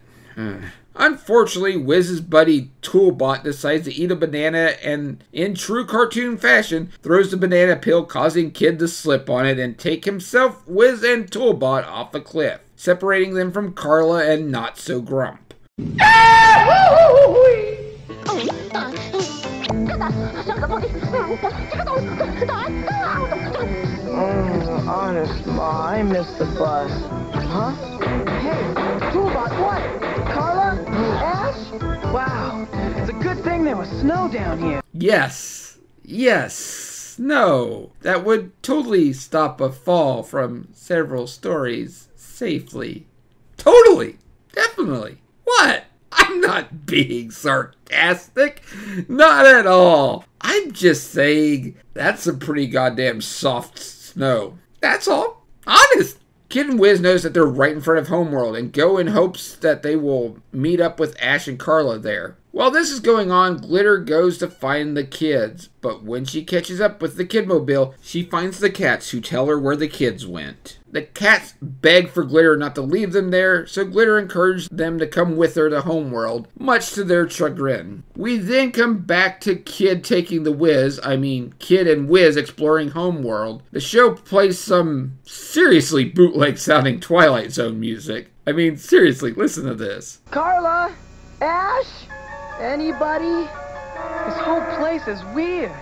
Unfortunately, Wiz's buddy Toolbot decides to eat a banana and, in true cartoon fashion, throws the banana peel, causing Kid to slip on it and take himself, Wiz, and Toolbot off a cliff, separating them from Carla and Not So Grump. Honest, Ma, I missed the bus. Huh? Hey, Toolbot, what? Carla? Ash? Wow, it's a good thing there was snow down here. Yes. Yes. Snow. That would totally stop a fall from several stories safely. Totally. Definitely. What? I'm not being sarcastic. Not at all. I'm just saying that's some pretty goddamn soft snow. That's all. Honest. Kid and Wiz knows that they're right in front of Homeworld and go in hopes that they will meet up with Ash and Carla there. While this is going on, Glitter goes to find the kids, but when she catches up with the Kidmobile, she finds the cats, who tell her where the kids went. The cats beg for Glitter not to leave them there, so Glitter encouraged them to come with her to Homeworld, much to their chagrin. We then come back to Kid and Wiz exploring Homeworld. The show plays some seriously bootleg-sounding Twilight Zone music. I mean, seriously, listen to this. Carla! Ash? Anybody? This whole place is weird.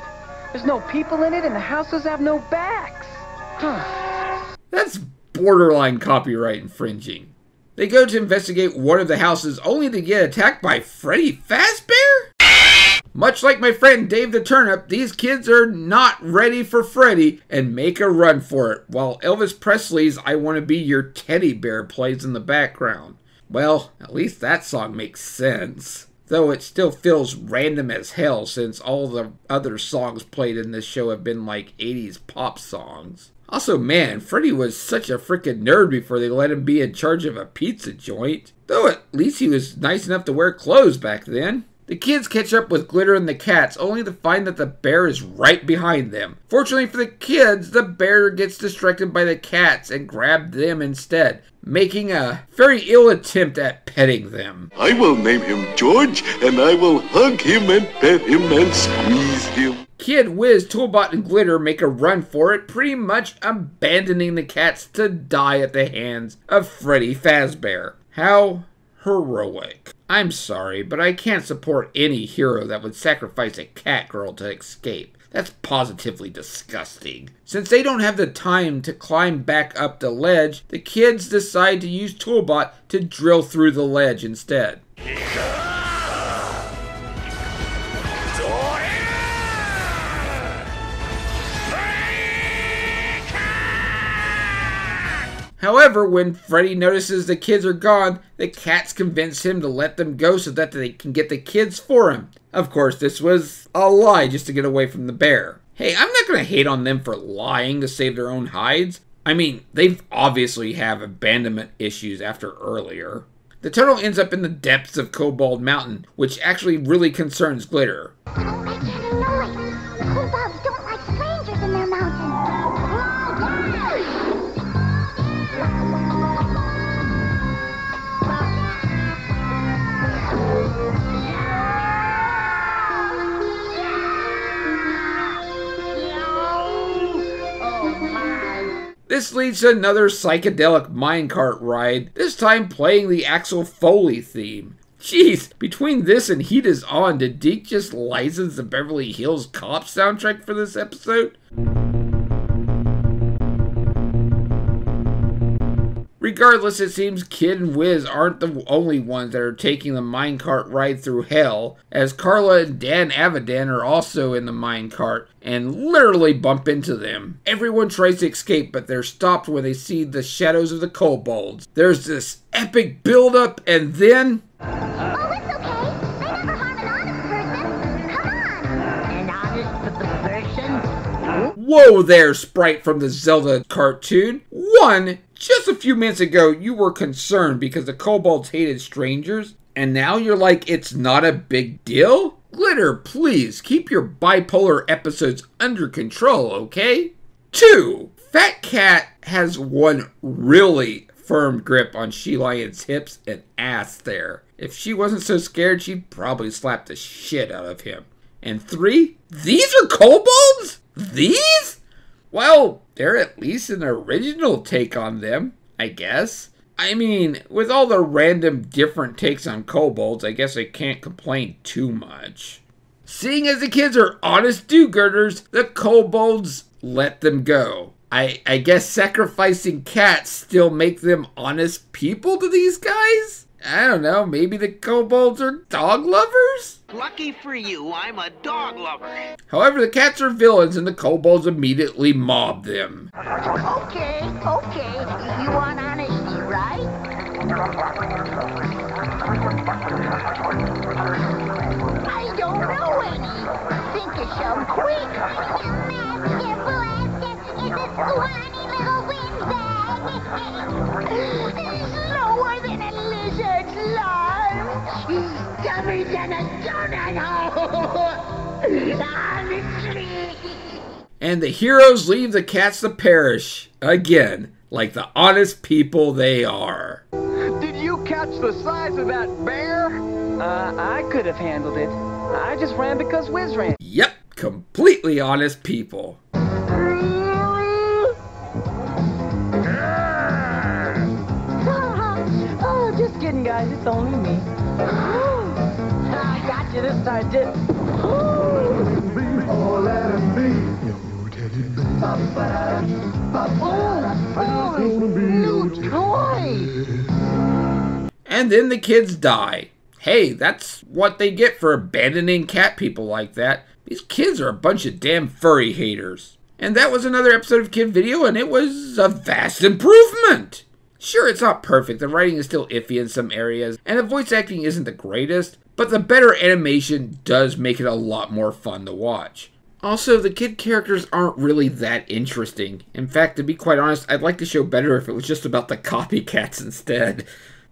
There's no people in it and the houses have no backs. Huh. That's borderline copyright infringing. They go to investigate one of the houses only to get attacked by Freddy Fazbear? Much like my friend Dave the Turnip, these kids are not ready for Freddy and make a run for it, while Elvis Presley's I Wanna Be Your Teddy Bear plays in the background. Well, at least that song makes sense. Though it still feels random as hell since all the other songs played in this show have been like 80s pop songs. Also, man, Freddy was such a freaking nerd before they let him be in charge of a pizza joint. Though at least he was nice enough to wear clothes back then. The kids catch up with Glitter and the cats, only to find that the bear is right behind them. Fortunately for the kids, the bear gets distracted by the cats and grabs them instead, making a very ill attempt at petting them. I will name him George, and I will hug him and pet him and squeeze him. Kid Wiz, Toolbot, and Glitter make a run for it, pretty much abandoning the cats to die at the hands of Freddy Fazbear. How heroic. I'm sorry, but I can't support any hero that would sacrifice a cat girl to escape. That's positively disgusting. Since they don't have the time to climb back up the ledge, the kids decide to use Toolbot to drill through the ledge instead. However, when Freddy notices the kids are gone, the cats convince him to let them go so that they can get the kids for him. Of course, this was a lie just to get away from the bear. Hey, I'm not gonna hate on them for lying to save their own hides. I mean, they obviously have abandonment issues after earlier. The tunnel ends up in the depths of Kobold Mountain, which actually really concerns Glitter. I don't like having noise. Kobolds don't like strangers in their mountains. This leads to another psychedelic minecart ride, this time playing the Axel Foley theme. Jeez, between this and Heat Is On, did Dic just license the Beverly Hills Cop soundtrack for this episode? Regardless, it seems Kid and Wiz aren't the only ones that are taking the minecart ride through hell, as Carla and Dan Avidan are also in the minecart and literally bump into them. Everyone tries to escape, but they're stopped when they see the shadows of the kobolds. There's this epic buildup, and then... Oh, it's okay. They never harm an honest person. Come on. An honest person? Whoa there, Sprite from the Zelda cartoon. One... Just a few minutes ago, you were concerned because the kobolds hated strangers, and now you're like, it's not a big deal? Glitter, please, keep your bipolar episodes under control, okay? 2. Fat Cat has one really firm grip on She Lion's hips and ass there. If she wasn't so scared, she'd probably slap the shit out of him. And 3. These are kobolds? These? Well, they're at least an original take on them, I guess. I mean, with all the random different takes on kobolds, I guess I can't complain too much. Seeing as the kids are honest do-girders, the kobolds let them go. I guess sacrificing cats still make them honest people to these guys? I don't know, maybe the kobolds are dog lovers? Lucky for you, I'm a dog lover. However, the cats are villains and the kobolds immediately mob them. Okay, okay, you want honesty, right? I don't know any. Think of some quick. The masked is a scrawny little windbag. Slower than a lizard's larm. Dumber than a donut hole. Honestly. And the heroes leave the cats to perish. Again, like the honest people they are. Did you catch the size of that bear? I could have handled it. I just ran because Wiz ran. Yep, completely honest people. Just kidding, guys. It's only me. I got you this time, Dick. Oh, new toy. And then the kids die. Hey, that's what they get for abandoning cat people like that. These kids are a bunch of damn furry haters. And that was another episode of Kid Video, and it was a vast improvement! Sure, it's not perfect, the writing is still iffy in some areas, and the voice acting isn't the greatest, but the better animation does make it a lot more fun to watch. Also, the kid characters aren't really that interesting. In fact, to be quite honest, I'd like the show better if it was just about the copycats instead.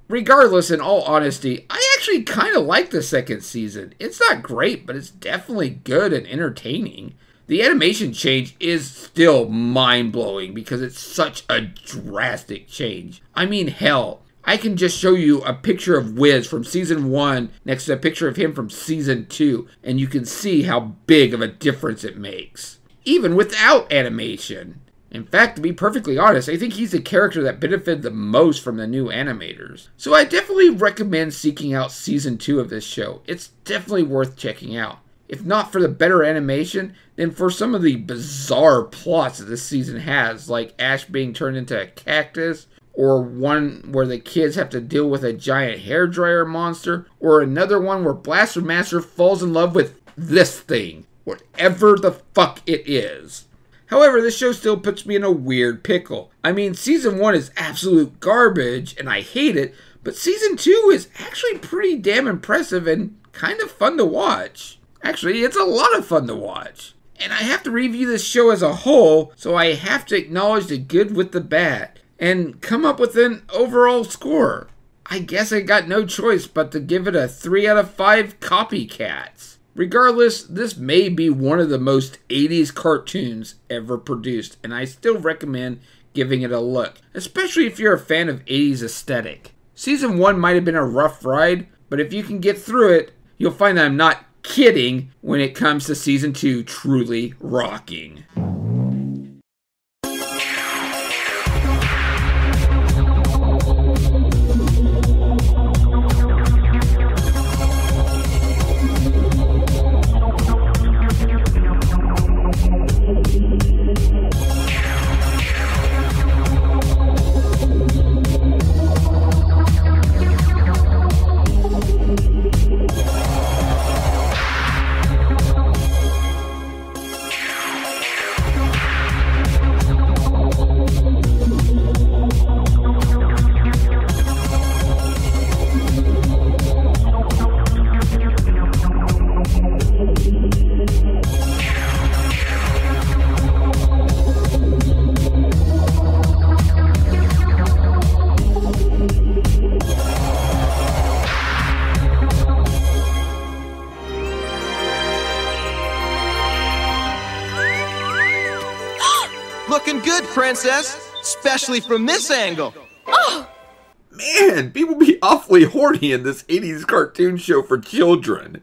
Regardless, in all honesty, I actually kind of like the second season. It's not great, but it's definitely good and entertaining. The animation change is still mind-blowing because it's such a drastic change. I mean, hell, I can just show you a picture of Wiz from Season 1 next to a picture of him from Season 2, and you can see how big of a difference it makes, even without animation. In fact, to be perfectly honest, I think he's the character that benefited the most from the new animators. So I definitely recommend seeking out Season 2 of this show. It's definitely worth checking out. If not for the better animation, then for some of the bizarre plots that this season has, like Ash being turned into a cactus, or one where the kids have to deal with a giant hairdryer monster, or another one where Blaster Master falls in love with this thing, whatever the fuck it is. However, this show still puts me in a weird pickle. I mean, Season 1 is absolute garbage, and I hate it, but Season 2 is actually pretty damn impressive and kind of fun to watch. Actually, it's a lot of fun to watch. And I have to review this show as a whole, so I have to acknowledge the good with the bad, and come up with an overall score. I guess I got no choice but to give it a 3 out of 5 copycats. Regardless, this may be one of the most 80s cartoons ever produced, and I still recommend giving it a look, especially if you're a fan of 80s aesthetic. Season 1 might have been a rough ride, but if you can get through it, you'll find that I'm not kidding when it comes to Season 2 truly rocking. Princess, especially from this angle. Oh! Man, people be awfully horny in this 80s cartoon show for children.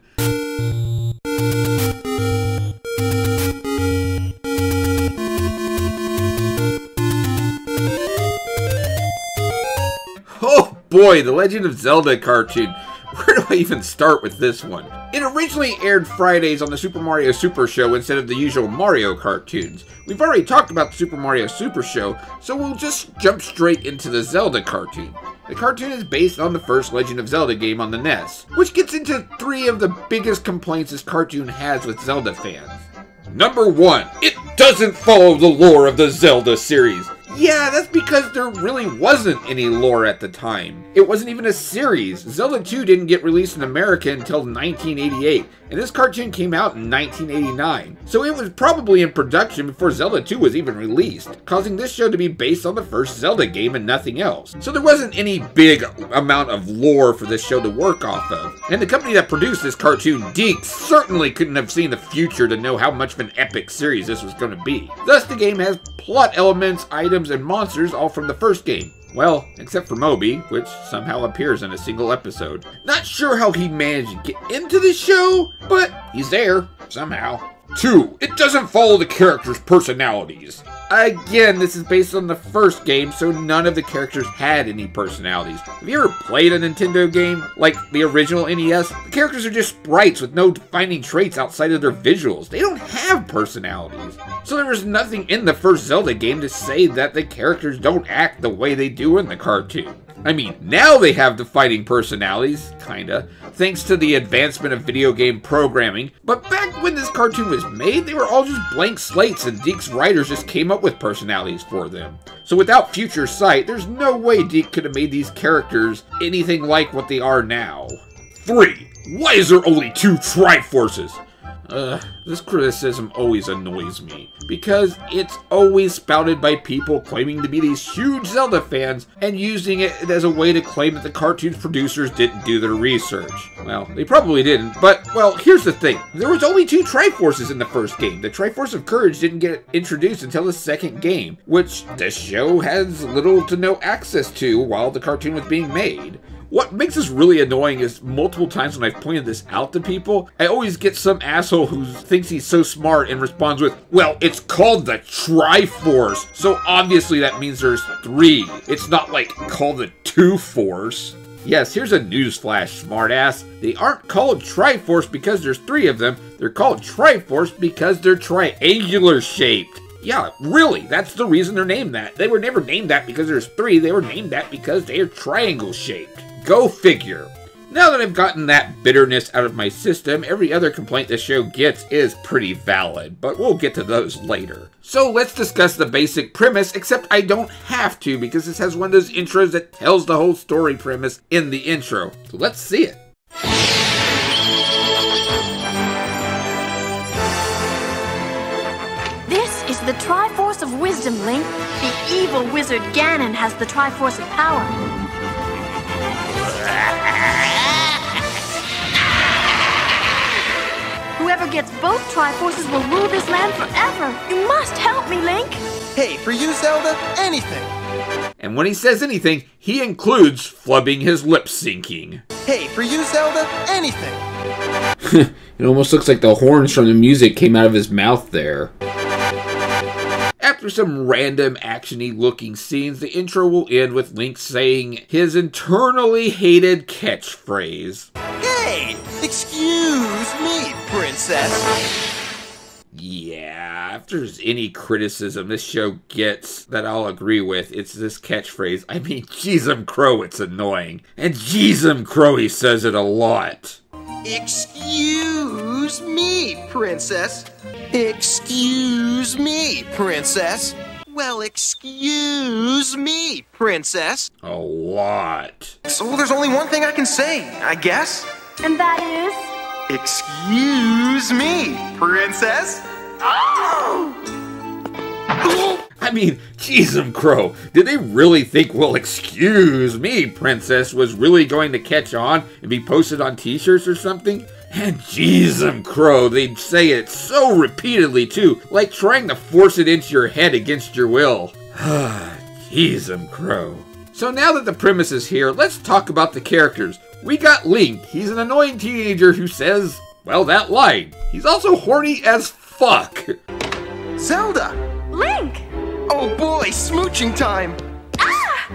Oh boy, the Legend of Zelda cartoon. Where do I even start with this one? It originally aired Fridays on the Super Mario Super Show instead of the usual Mario cartoons. We've already talked about the Super Mario Super Show, so we'll just jump straight into the Zelda cartoon. The cartoon is based on the first Legend of Zelda game on the NES, which gets into three of the biggest complaints this cartoon has with Zelda fans. Number 1, it doesn't follow the lore of the Zelda series. Yeah, that's because there really wasn't any lore at the time. It wasn't even a series. Zelda 2 didn't get released in America until 1988, and this cartoon came out in 1989. So it was probably in production before Zelda 2 was even released, causing this show to be based on the first Zelda game and nothing else. So there wasn't any big amount of lore for this show to work off of. And the company that produced this cartoon, Dic, certainly couldn't have seen the future to know how much of an epic series this was going to be. Thus, the game has plot elements, items, and monsters all from the first game. Well, except for Moby, which somehow appears in a single episode. Not sure how he managed to get into the show, but he's there, somehow. 2. It doesn't follow the characters' personalities. Again, this is based on the first game, so none of the characters had any personalities. Have you ever played a Nintendo game? Like the original NES? The characters are just sprites with no defining traits outside of their visuals. They don't have personalities. So there was nothing in the first Zelda game to say that the characters don't act the way they do in the cartoon. I mean, now they have the fighting personalities, kinda, thanks to the advancement of video game programming, but back when this cartoon was made, they were all just blank slates and Dic's writers just came up with personalities for them. So without future sight, there's no way Dic could have made these characters anything like what they are now. 3. Why is there only 2 Triforces? This criticism always annoys me, because it's always spouted by people claiming to be these huge Zelda fans and using it as a way to claim that the cartoon's producers didn't do their research. Well, they probably didn't, but, well, here's the thing. There was only 2 Triforces in the first game. The Triforce of Courage didn't get introduced until the second game, which the show has little to no access to while the cartoon was being made. What makes this really annoying is multiple times when I've pointed this out to people, I always get some asshole who thinks he's so smart and responds with, well, it's called the Triforce, so obviously that means there's 3. It's not like called the Two-Force. Yes, here's a newsflash, smartass. They aren't called Triforce because there's 3 of them. They're called Triforce because they're triangular shaped. Yeah, really, that's the reason they're named that. They were never named that because there's 3. They were named that because they are triangle shaped. Go figure. Now that I've gotten that bitterness out of my system, every other complaint the show gets is pretty valid, but we'll get to those later. So let's discuss the basic premise, except I don't have to because this has one of those intros that tells the whole story premise in the intro. So let's see it. This is the Triforce of Wisdom, Link. The evil wizard Ganon has the Triforce of Power. Whoever gets both Triforces will rule this land forever. You must help me, Link. Hey, for you, Zelda, anything. And when he says anything, he includes flubbing his lip syncing. Hey, for you, Zelda, anything. It almost looks like the horns from the music came out of his mouth there. After some random action-y looking scenes, the intro will end with Link saying his internally hated catchphrase. Hey! Excuse me, princess! Yeah, if there's any criticism this show gets that I'll agree with, it's this catchphrase. I mean, Jeezum Crow, it's annoying. And Jeezum Crow, he says it a lot. Excuse me, princess. Excuse me, princess. Well, excuse me, princess. A lot. So there's only one thing I can say, I guess. And that is? Excuse me, princess. Oh! I mean, Jeezum Crow, did they really think, well, excuse me, princess, was really going to catch on and be posted on t-shirts or something? And Jeezum Crow, they'd say it so repeatedly too, like trying to force it into your head against your will. Jeezum Crow. So now that the premise is here, let's talk about the characters. We got Link. He's an annoying teenager who says, well, that line. He's also horny as fuck. Zelda! Link! Oh boy, smooching time! Ah!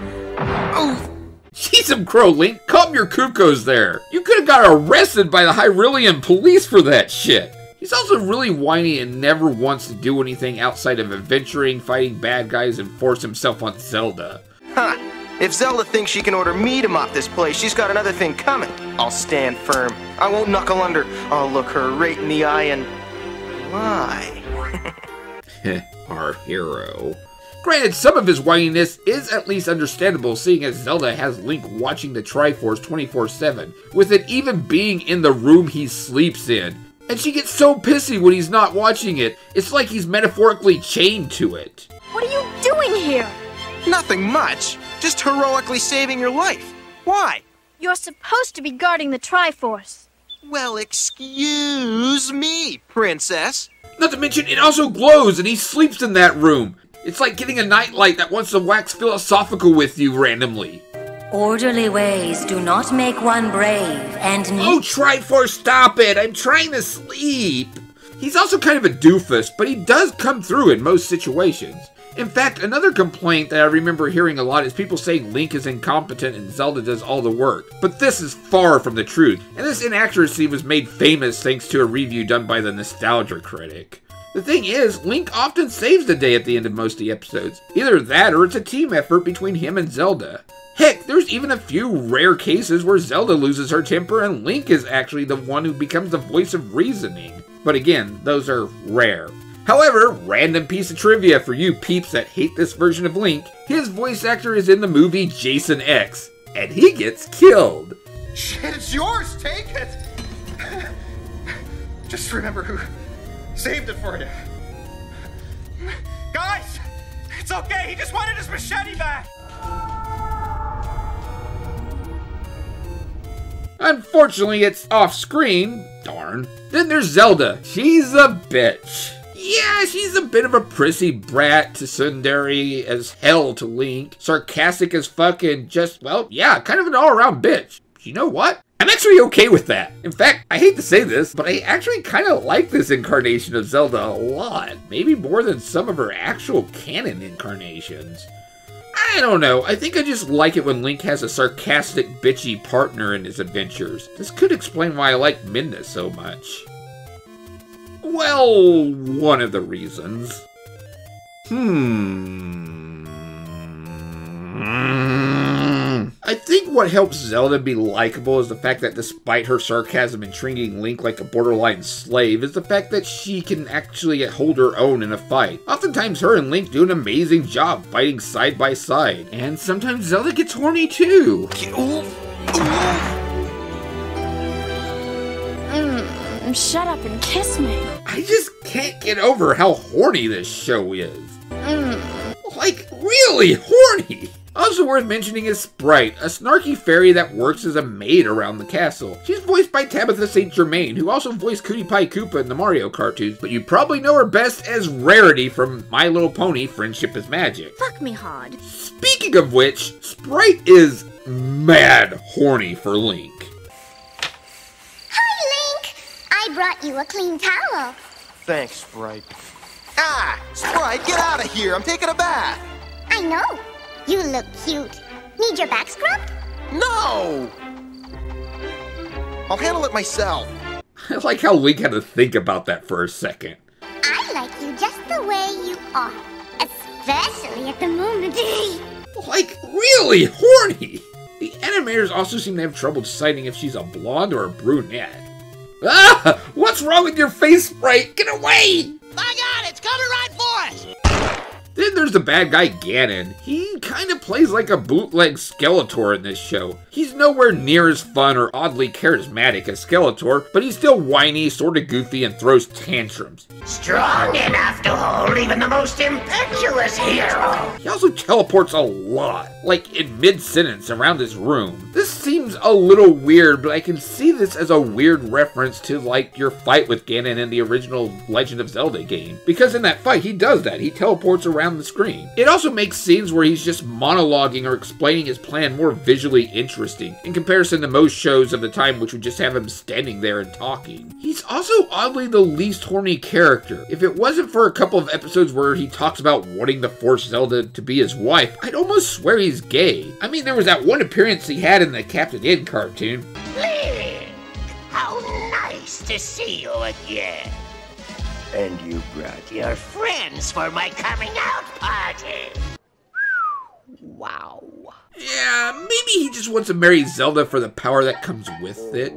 Oh! Jeezum Crow, Link, calm your cuckoos there. You could have got arrested by the Hyrulean police for that shit. He's also really whiny and never wants to do anything outside of adventuring, fighting bad guys, and force himself on Zelda. Huh. If Zelda thinks she can order me to mop this place, she's got another thing coming. I'll stand firm. I won't knuckle under. I'll look her right in the eye and... lie. Our hero. Granted, some of his whininess is at least understandable, seeing as Zelda has Link watching the Triforce 24/7, with it even being in the room he sleeps in. And she gets so pissy when he's not watching it, it's like he's metaphorically chained to it. What are you doing here? Nothing much. Just heroically saving your life. Why? You're supposed to be guarding the Triforce. Well, excuse me, princess. Not to mention, it also glows and he sleeps in that room. It's like getting a nightlight that wants to wax philosophical with you randomly. Orderly ways do not make one brave and need... Oh, Triforce, stop it! I'm trying to sleep! He's also kind of a doofus, but he does come through in most situations. In fact, another complaint that I remember hearing a lot is people saying Link is incompetent and Zelda does all the work. But this is far from the truth, and this inaccuracy was made famous thanks to a review done by the Nostalgia Critic. The thing is, Link often saves the day at the end of most of the episodes. Either that or it's a team effort between him and Zelda. Heck, there's even a few rare cases where Zelda loses her temper and Link is actually the one who becomes the voice of reasoning. But again, those are rare. However, random piece of trivia for you peeps that hate this version of Link, his voice actor is in the movie Jason X, and he gets killed. Shit, it's yours, take it! Just remember who saved it for you. Guys, it's okay, he just wanted his machete back! Unfortunately, it's off screen, darn. Then there's Zelda, she's a bitch. Yeah, she's a bit of a prissy brat to Sundari, as hell to Link, sarcastic as fuck, and just, well, yeah, kind of an all-around bitch. You know what? I'm actually okay with that. In fact, I hate to say this, but I actually kind of like this incarnation of Zelda a lot. Maybe more than some of her actual canon incarnations. I don't know, I think I just like it when Link has a sarcastic, bitchy partner in his adventures. This could explain why I like Midna so much. Well, one of the reasons. I think what helps Zelda be likable is the fact that despite her sarcasm and treating Link like a borderline slave is the fact that she can actually hold her own in a fight. Oftentimes her and Link do an amazing job fighting side by side. And sometimes Zelda gets horny too. Shut up and kiss me. I just can't get over how horny this show is. Like, really horny! Also worth mentioning is Sprite, a snarky fairy that works as a maid around the castle. She's voiced by Tabitha St. Germain, who also voiced Kootie Pie Koopa in the Mario cartoons, but you probably know her best as Rarity from My Little Pony Friendship is Magic. Fuck me hard. Speaking of which, Sprite is mad horny for Link. I brought you a clean towel. Thanks, Sprite. Ah, Sprite, get out of here. I'm taking a bath. I know. You look cute. Need your back scrubbed? No! I'll handle it myself. I like how Link had to think about that for a second. I like you just the way you are. Especially at the moment. Like, really horny. The animators also seem to have trouble deciding if she's a blonde or a brunette. Ah! What's wrong with your face, Sprite? Get away! My God, it's coming right for us! Then there's the bad guy, Ganon. He kind of plays like a bootleg Skeletor in this show. He's nowhere near as fun or oddly charismatic as Skeletor, but he's still whiny, sort of goofy, and throws tantrums. Strong enough to hold even the most impetuous hero! He also teleports a lot, like in mid-sentence around his room. This seems a little weird, but I can see this as a weird reference to, like, your fight with Ganon in the original Legend of Zelda game. Because in that fight, he does that. He teleports around the screen. It also makes scenes where he's just monologuing or explaining his plan more visually interesting, in comparison to most shows of the time which would just have him standing there and talking. He's also oddly the least horny character. If it wasn't for a couple of episodes where he talks about wanting to force Zelda to be his wife, I'd almost swear he's gay. I mean, there was that one appearance he had in the Captain N cartoon. Link, how nice to see you again. And you brought your friends for my coming out party. Wow. Yeah, maybe he just wants to marry Zelda for the power that comes with it.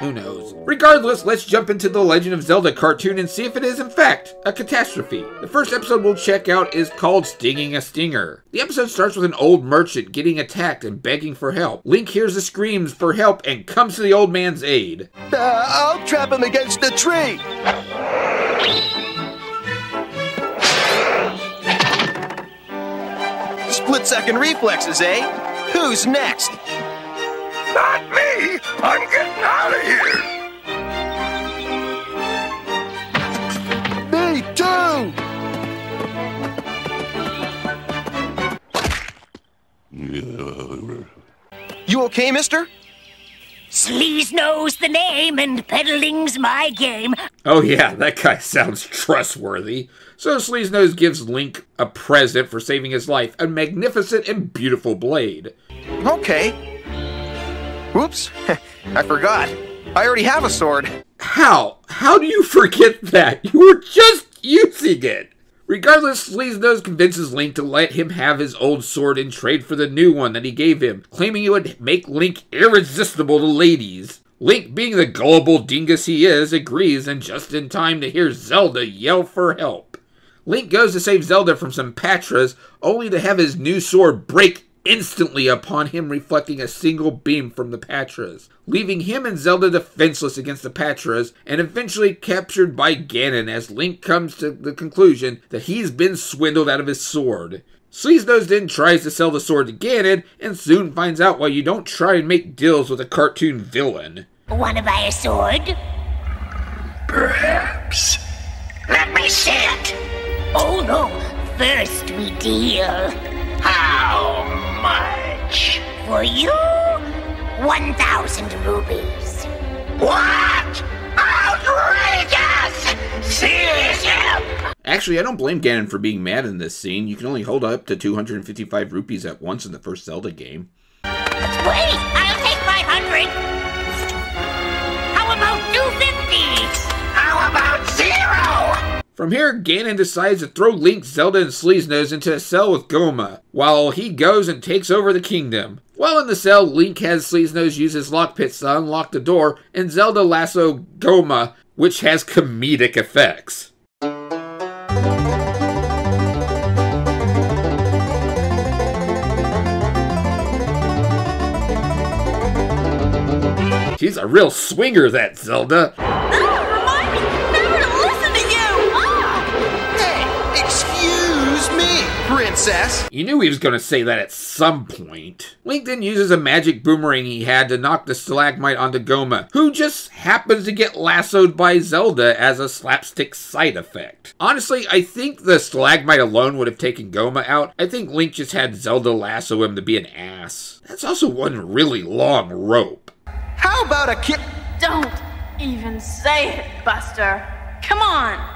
Who knows. Regardless, let's jump into the Legend of Zelda cartoon and see if it is, in fact, a catastrophe. The first episode we'll check out is called Stinging a Stinger. The episode starts with an old merchant getting attacked and begging for help. Link hears the screams for help and comes to the old man's aid. I'll trap him against the tree! Split-second reflexes, eh? Who's next? Not me! I'm getting out of here! Me too! You okay, mister? Sleaze knows the name and peddling's my game. Oh yeah, that guy sounds trustworthy. So Sleazenose gives Link a present for saving his life, a magnificent and beautiful blade. Okay. Whoops, I forgot. I already have a sword. How? How do you forget that? You were just using it. Regardless, Sleazenose convinces Link to let him have his old sword in trade for the new one that he gave him, claiming it would make Link irresistible to ladies. Link, being the gullible dingus he is, agrees, and just in time to hear Zelda yell for help. Link goes to save Zelda from some Patras, only to have his new sword break instantly upon him, reflecting a single beam from the Patras, leaving him and Zelda defenseless against the Patras, and eventually captured by Ganon as Link comes to the conclusion that he's been swindled out of his sword. Sleazenose then tries to sell the sword to Ganon, and soon finds out why you don't try and make deals with a cartoon villain. Wanna buy a sword? Perhaps. Let me see it! Oh no, first we deal. How much? For you, 1,000 rupees. What? Outrageous! Seize him! Actually, I don't blame Ganon for being mad in this scene. You can only hold up to 255 rupees at once in the first Zelda game. Wait, I'll take 500! How about 250? How about 0? From here, Ganon decides to throw Link, Zelda, and Sleazenose into a cell with Goma, while he goes and takes over the kingdom. While in the cell, Link has Sleazenose use his lockpicks to unlock the door, and Zelda lasso Goma, which has comedic effects. She's a real swinger, that Zelda. Princess. You knew he was going to say that at some point. Link then uses a magic boomerang he had to knock the stalagmite onto Goma, who just happens to get lassoed by Zelda as a slapstick side effect. Honestly, I think the stalagmite alone would have taken Goma out. I think Link just had Zelda lasso him to be an ass. That's also one really long rope. How about a kid? Don't even say it, Buster. Come on.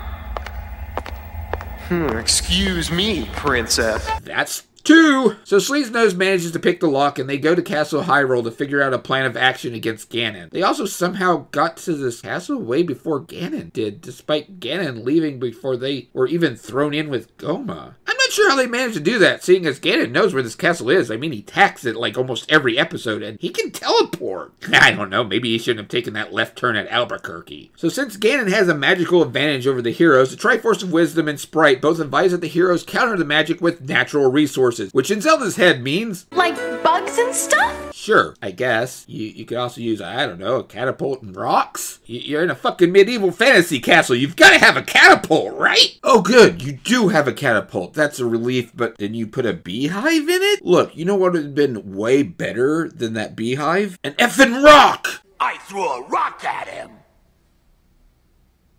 Excuse me, princess. That's two! So Sleazenose manages to pick the lock, and they go to Castle Hyrule to figure out a plan of action against Ganon. They also somehow got to this castle way before Ganon did, despite Ganon leaving before they were even thrown in with Goma. I'm not sure how they managed to do that, seeing as Ganon knows where this castle is. I mean, he attacks it like almost every episode, and he can teleport. I don't know, maybe he shouldn't have taken that left turn at Albuquerque. So since Ganon has a magical advantage over the heroes, the Triforce of Wisdom and Sprite both advise that the heroes counter the magic with natural resources, which in Zelda's head means... like bugs and stuff? Sure, I guess. You could also use, I don't know, a catapult and rocks? You're in a fucking medieval fantasy castle. You've got to have a catapult, right? Oh good, you do have a catapult. That's a relief, but then you put a beehive in it? Look, you know what would have been way better than that beehive? An effing rock! I threw a rock at him!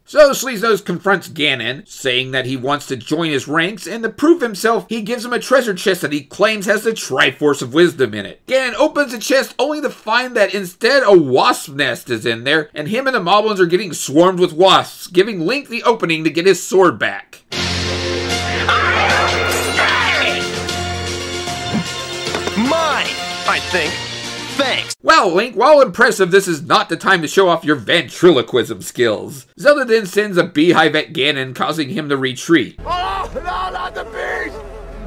So Sleazenose confronts Ganon, saying that he wants to join his ranks, and to prove himself, he gives him a treasure chest that he claims has the Triforce of Wisdom in it. Ganon opens the chest only to find that instead a wasp nest is in there, and him and the Moblins are getting swarmed with wasps, giving Link the opening to get his sword back. I think. Thanks. Well, Link, while impressive, this is not the time to show off your ventriloquism skills. Zelda then sends a beehive at Ganon, causing him to retreat. Oh, no, not the bees!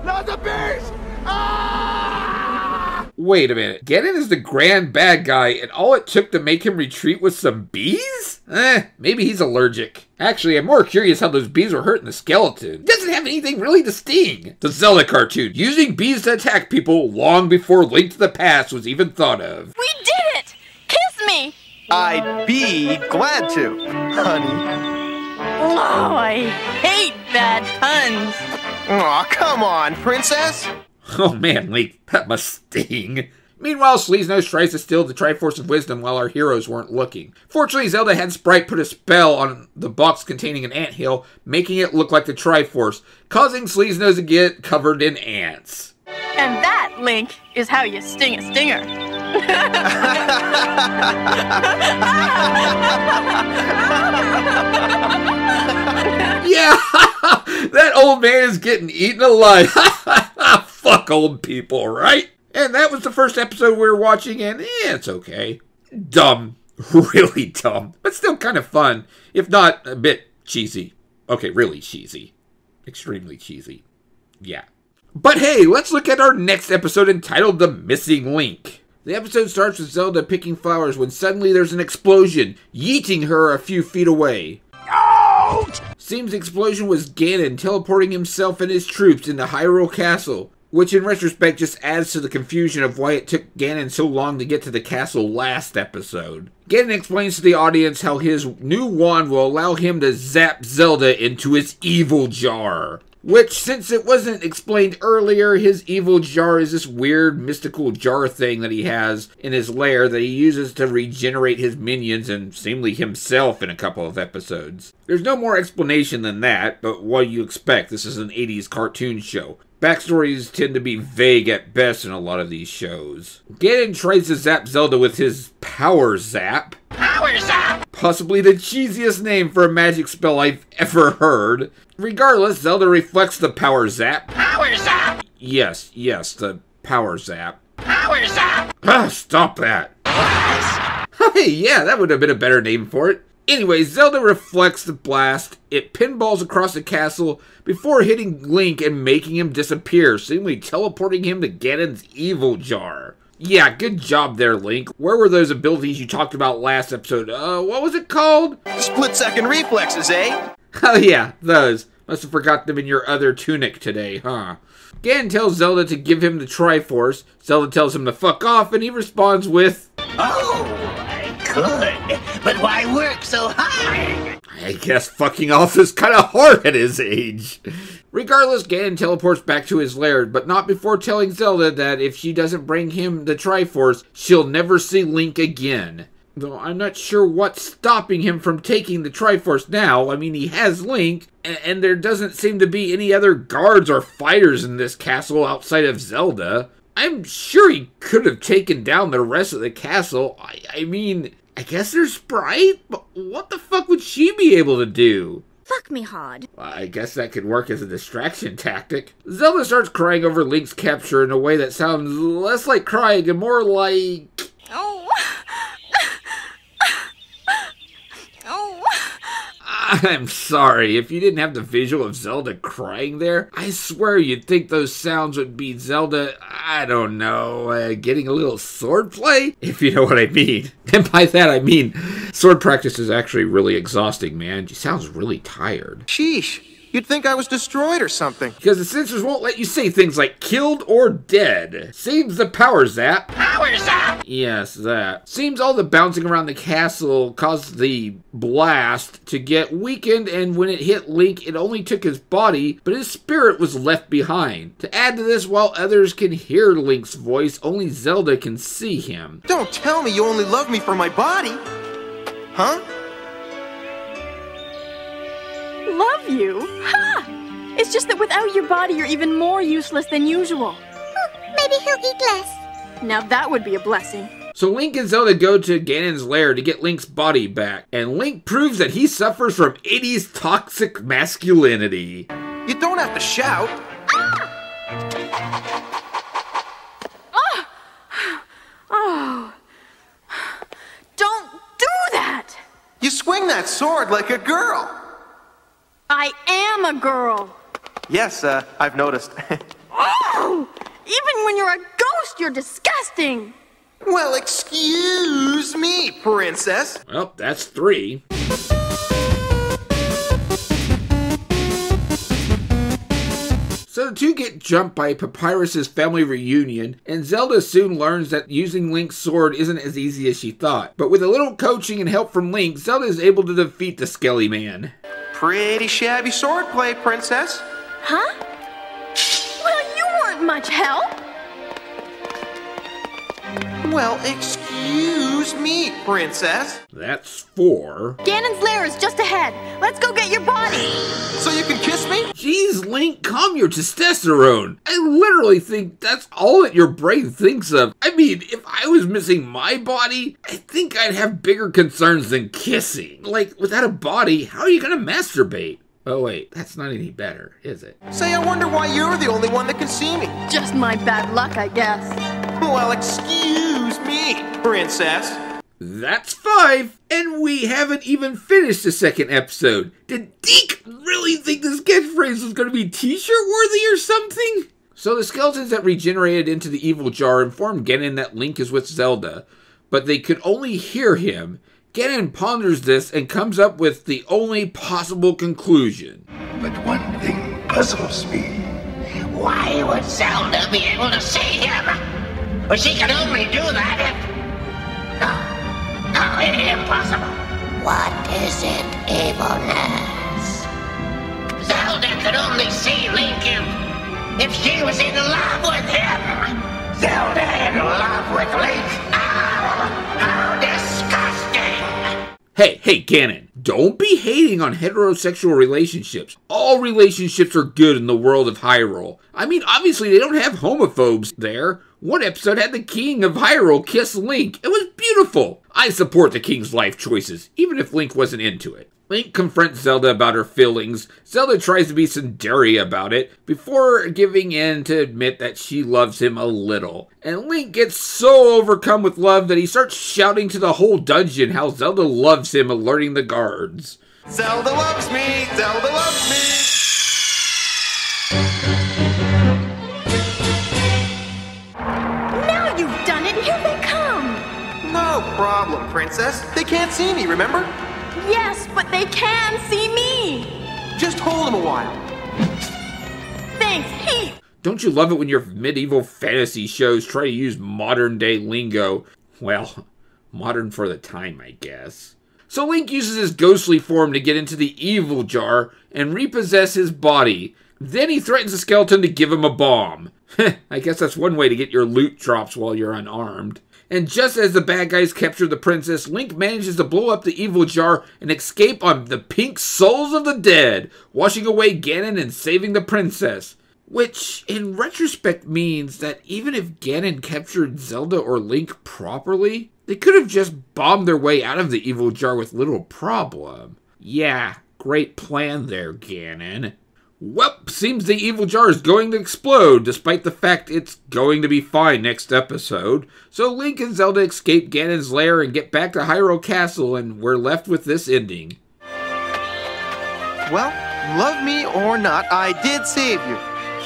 Not the bees! Ah! Wait a minute. Ganon is the grand bad guy, and all it took to make him retreat was some bees? Maybe he's allergic. Actually, I'm more curious how those bees were hurting the skeleton. It doesn't have anything really to sting. The Zelda cartoon, using bees to attack people long before Link to the Past was even thought of. We did it! Kiss me! I'd be glad to, honey. Oh, I hate bad puns. Aw, come on, princess. Oh man, Link, that must sting. Meanwhile, Sleazenose tries to steal the Triforce of Wisdom while our heroes weren't looking. Fortunately, Zelda had Sprite put a spell on the box containing an anthill, making it look like the Triforce, causing Sleazenose to get covered in ants. And that, Link, is how you sting a stinger. Yeah, that old man is getting eaten alive. Fuck old people, right? And that was the first episode we were watching, and it's okay. Dumb. Really dumb. But still kind of fun. If not, a bit cheesy. Okay, really cheesy. extremely cheesy. Yeah. But hey, let's look at our next episode entitled The Missing Link. The episode starts with Zelda picking flowers when suddenly there's an explosion, yeeting her a few feet away. Ouch! Seems the explosion was Ganon teleporting himself and his troops into Hyrule Castle, which in retrospect just adds to the confusion of why it took Ganon so long to get to the castle last episode. Ganon explains to the audience how his new wand will allow him to zap Zelda into his evil jar. Which, since it wasn't explained earlier, his evil jar is this weird mystical jar thing that he has in his lair that he uses to regenerate his minions and seemingly himself in a couple of episodes. There's no more explanation than that, but what do you expect? This is an 80s cartoon show. Backstories tend to be vague at best in a lot of these shows. Ganon tries to zap Zelda with his Power Zap. Power Zap! Possibly the cheesiest name for a magic spell I've ever heard. Regardless, Zelda reflects the Power Zap. Power Zap! Yes, the Power Zap. Power Zap! Ah, stop that! Blast! Hey, yeah, that would have been a better name for it. Anyway, Zelda reflects the blast. It pinballs across the castle before hitting Link and making him disappear, seemingly teleporting him to Ganon's evil jar. Yeah, good job there, Link. Where were those abilities you talked about last episode? What was it called? Split-second reflexes, eh? Oh yeah, those. Must have forgot them in your other tunic today, huh? Ganon tells Zelda to give him the Triforce. Zelda tells him to fuck off, and he responds with... Oh, I could, but why work so hard? I guess fucking off is kind of hard at his age. Regardless, Ganon teleports back to his lair, but not before telling Zelda that if she doesn't bring him the Triforce, she'll never see Link again. Though I'm not sure what's stopping him from taking the Triforce now. I mean, he has Link, and there doesn't seem to be any other guards or fighters in this castle outside of Zelda. I'm sure he could have taken down the rest of the castle. I mean, I guess there's Sprite, but what the fuck would she be able to do? Fuck me hard. I guess that could work as a distraction tactic. Zelda starts crying over Link's capture in a way that sounds less like crying and more like... Oh. Oh. I'm sorry, if you didn't have the visual of Zelda crying there, I swear you'd think those sounds would be Zelda, I don't know, getting a little swordplay? If you know what I mean. And by that I mean, sword practice is actually really exhausting, man. She sounds really tired. Sheesh, you'd think I was destroyed or something. Because the censors won't let you say things like killed or dead. Seems the Power Zap. Power Zap! Yes, that. Seems all the bouncing around the castle caused the blast to get weakened, and when it hit Link, it only took his body, but his spirit was left behind. To add to this, while others can hear Link's voice, only Zelda can see him. Don't tell me you only love me for my body! Huh? Love you? Ha! It's just that without your body, you're even more useless than usual. Maybe he'll eat less. Now that would be a blessing. So Link and Zelda go to Ganon's lair to get Link's body back, and Link proves that he suffers from 80s toxic masculinity. You don't have to shout. Ah! Oh! Oh! Don't do that! You swing that sword like a girl. I am a girl. Yes, I've noticed. Oh! Even when you're a ghost, you're disgusting. Well, excuse me, princess. Well, that's 3. So the two get jumped by Papyrus's family reunion, and Zelda soon learns that using Link's sword isn't as easy as she thought. But with a little coaching and help from Link, Zelda is able to defeat the Skelly Man. Pretty shabby swordplay, princess. Huh? Well, you weren't much help. Well, excuse me, princess. That's 4. Ganon's lair is just ahead. Let's go get your body. So you can kiss me? Jeez, Link, calm your testosterone. I literally think that's all that your brain thinks of. I mean, if I was missing my body, I think I'd have bigger concerns than kissing. Like, without a body, how are you gonna masturbate? Oh wait, that's not any better, is it? Say, I wonder why you're the only one that can see me. Just my bad luck, I guess. Well, excuse me, princess. That's 5, and we haven't even finished the second episode. Did Dic really think this catchphrase was going to be t-shirt worthy or something? So the skeletons that regenerated into the evil jar informed Ganon that Link is with Zelda, but they could only hear him. Ganon ponders this and comes up with the only possible conclusion. But one thing puzzles me. Why would Zelda be able to see him? But she can only do that if... No, impossible. What is it, evilness? Zelda could only see Link if she was in love with him. Zelda in love with Link? Oh, how disgusting! Hey, Ganon, don't be hating on heterosexual relationships. All relationships are good in the world of Hyrule. I mean, obviously they don't have homophobes there. One episode had the king of Hyrule kiss Link. It was beautiful. I support the king's life choices, even if Link wasn't into it. Link confronts Zelda about her feelings. Zelda tries to be Cinderia about it before giving in to admit that she loves him a little. And Link gets so overcome with love that he starts shouting to the whole dungeon how Zelda loves him, alerting the guards. Zelda loves me! Zelda loves me! Problem, Princess. They can't see me, remember? Yes, but they can see me. Just hold them a while. Thanks, Pete. Don't you love it when your medieval fantasy shows try to use modern-day lingo? Well, modern for the time, I guess. So Link uses his ghostly form to get into the evil jar and repossess his body. Then he threatens the skeleton to give him a bomb. I guess that's one way to get your loot drops while you're unarmed. And just as the bad guys capture the princess, Link manages to blow up the evil jar and escape on the pink souls of the dead, washing away Ganon and saving the princess. Which, in retrospect, means that even if Ganon captured Zelda or Link properly, they could have just bombed their way out of the evil jar with little problem. Yeah, great plan there, Ganon. Welp, seems the evil jar is going to explode, despite the fact it's going to be fine next episode. So Link and Zelda escape Ganon's lair and get back to Hyrule Castle, and we're left with this ending. Well, love me or not, I did save you.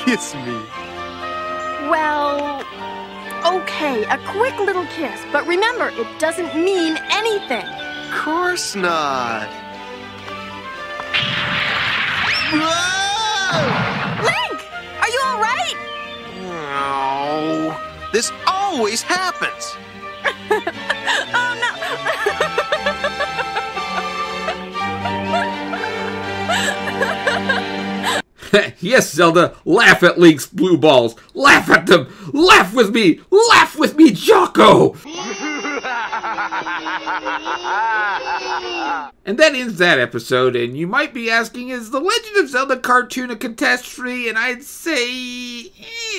Kiss me. Well, okay, a quick little kiss, but remember, it doesn't mean anything. Of course not. Whoa! Link! Are you alright? No. This always happens. Oh, no. Yes, Zelda. Laugh at Link's blue balls. Laugh at them. Laugh with me. Laugh with me, Jocko. And that ends that episode, and you might be asking, is the Legend of Zelda cartoon a catastrophe? And I'd say,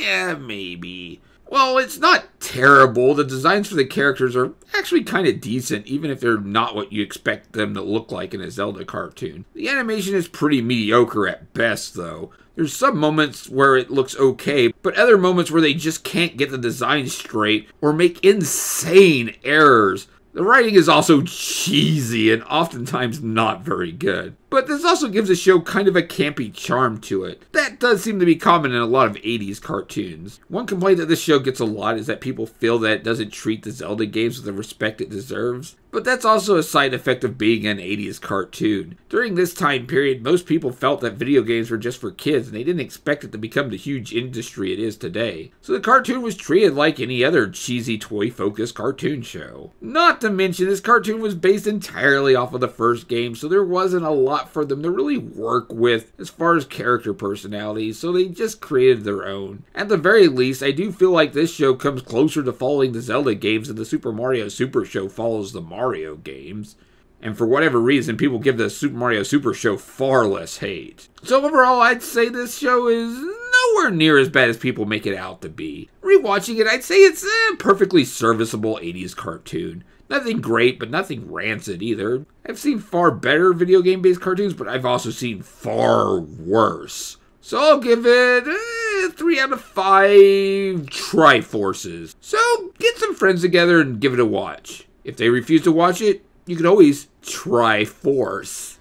yeah, maybe. Well, it's not terrible. The designs for the characters are actually kind of decent, even if they're not what you expect them to look like in a Zelda cartoon. The animation is pretty mediocre at best, though. There's some moments where it looks okay, but other moments where they just can't get the design straight or make insane errors. The writing is also cheesy and oftentimes not very good. But this also gives the show kind of a campy charm to it. That does seem to be common in a lot of 80s cartoons. One complaint that this show gets a lot is that people feel that it doesn't treat the Zelda games with the respect it deserves. But that's also a side effect of being an 80s cartoon. During this time period, most people felt that video games were just for kids and they didn't expect it to become the huge industry it is today. So the cartoon was treated like any other cheesy toy-focused cartoon show. Not to mention, this cartoon was based entirely off of the first game, so there wasn't a lot for them to really work with as far as character personalities, so they just created their own. At the very least, I do feel like this show comes closer to following the Zelda games than the Super Mario Super Show follows the Mario games. And for whatever reason, people give the Super Mario Super Show far less hate. So overall, I'd say this show is nowhere near as bad as people make it out to be. Rewatching it, I'd say it's a perfectly serviceable 80s cartoon. Nothing great, but nothing rancid either. I've seen far better video game based cartoons, but I've also seen far worse. So I'll give it 3 out of 5 Triforces. So get some friends together and give it a watch. If they refuse to watch it, you can always try force.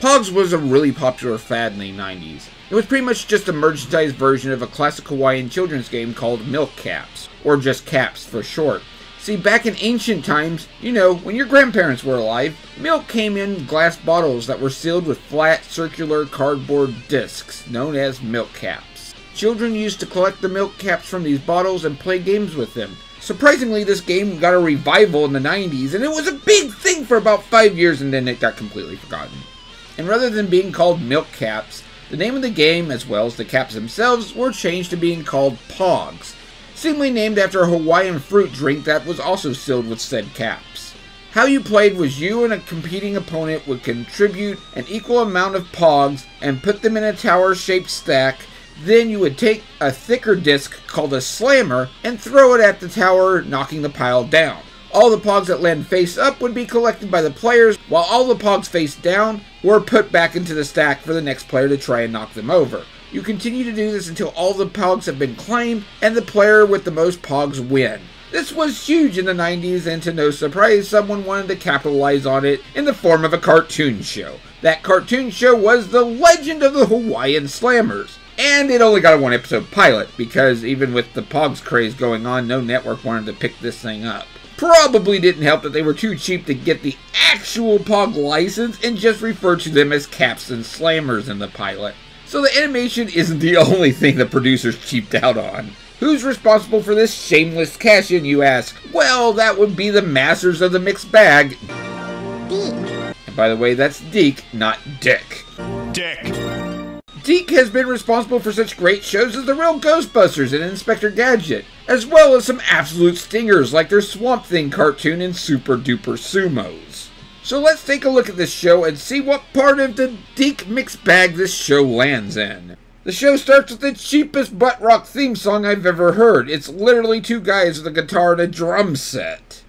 Pogs was a really popular fad in the 90s. It was pretty much just a merchandised version of a classic Hawaiian children's game called Milk Caps, or just Caps for short. See, back in ancient times, you know, when your grandparents were alive, milk came in glass bottles that were sealed with flat, circular cardboard discs, known as milk caps. Children used to collect the milk caps from these bottles and play games with them. Surprisingly, this game got a revival in the 90s, and it was a big thing for about 5 years, and then it got completely forgotten. And rather than being called Milk Caps, the name of the game, as well as the caps themselves, were changed to being called Pogs, seemingly named after a Hawaiian fruit drink that was also sealed with said caps. How you played was you and a competing opponent would contribute an equal amount of Pogs and put them in a tower-shaped stack, then you would take a thicker disc called a slammer and throw it at the tower, knocking the pile down. All the Pogs that land face up would be collected by the players, while all the Pogs face down were put back into the stack for the next player to try and knock them over. You continue to do this until all the Pogs have been claimed, and the player with the most Pogs win. This was huge in the 90s, and to no surprise, someone wanted to capitalize on it in the form of a cartoon show. That cartoon show was The Legend of the Hawaiian Slammers. And it only got a one-episode pilot, because even with the Pogs craze going on, no network wanted to pick this thing up. Probably didn't help that they were too cheap to get the actual Pog license and just referred to them as caps and slammers in the pilot. So the animation isn't the only thing the producers cheaped out on. Who's responsible for this shameless cash-in, you ask? Well, that would be the masters of the mixed bag. Dic. And by the way, that's Dic, not Dic. Dic. Dic has been responsible for such great shows as The Real Ghostbusters and Inspector Gadget, as well as some absolute stingers like their Swamp Thing cartoon and Super Duper Sumos. So let's take a look at this show and see what part of the Dic mixed bag this show lands in. The show starts with the cheapest butt rock theme song I've ever heard. It's literally two guys with a guitar and a drum set.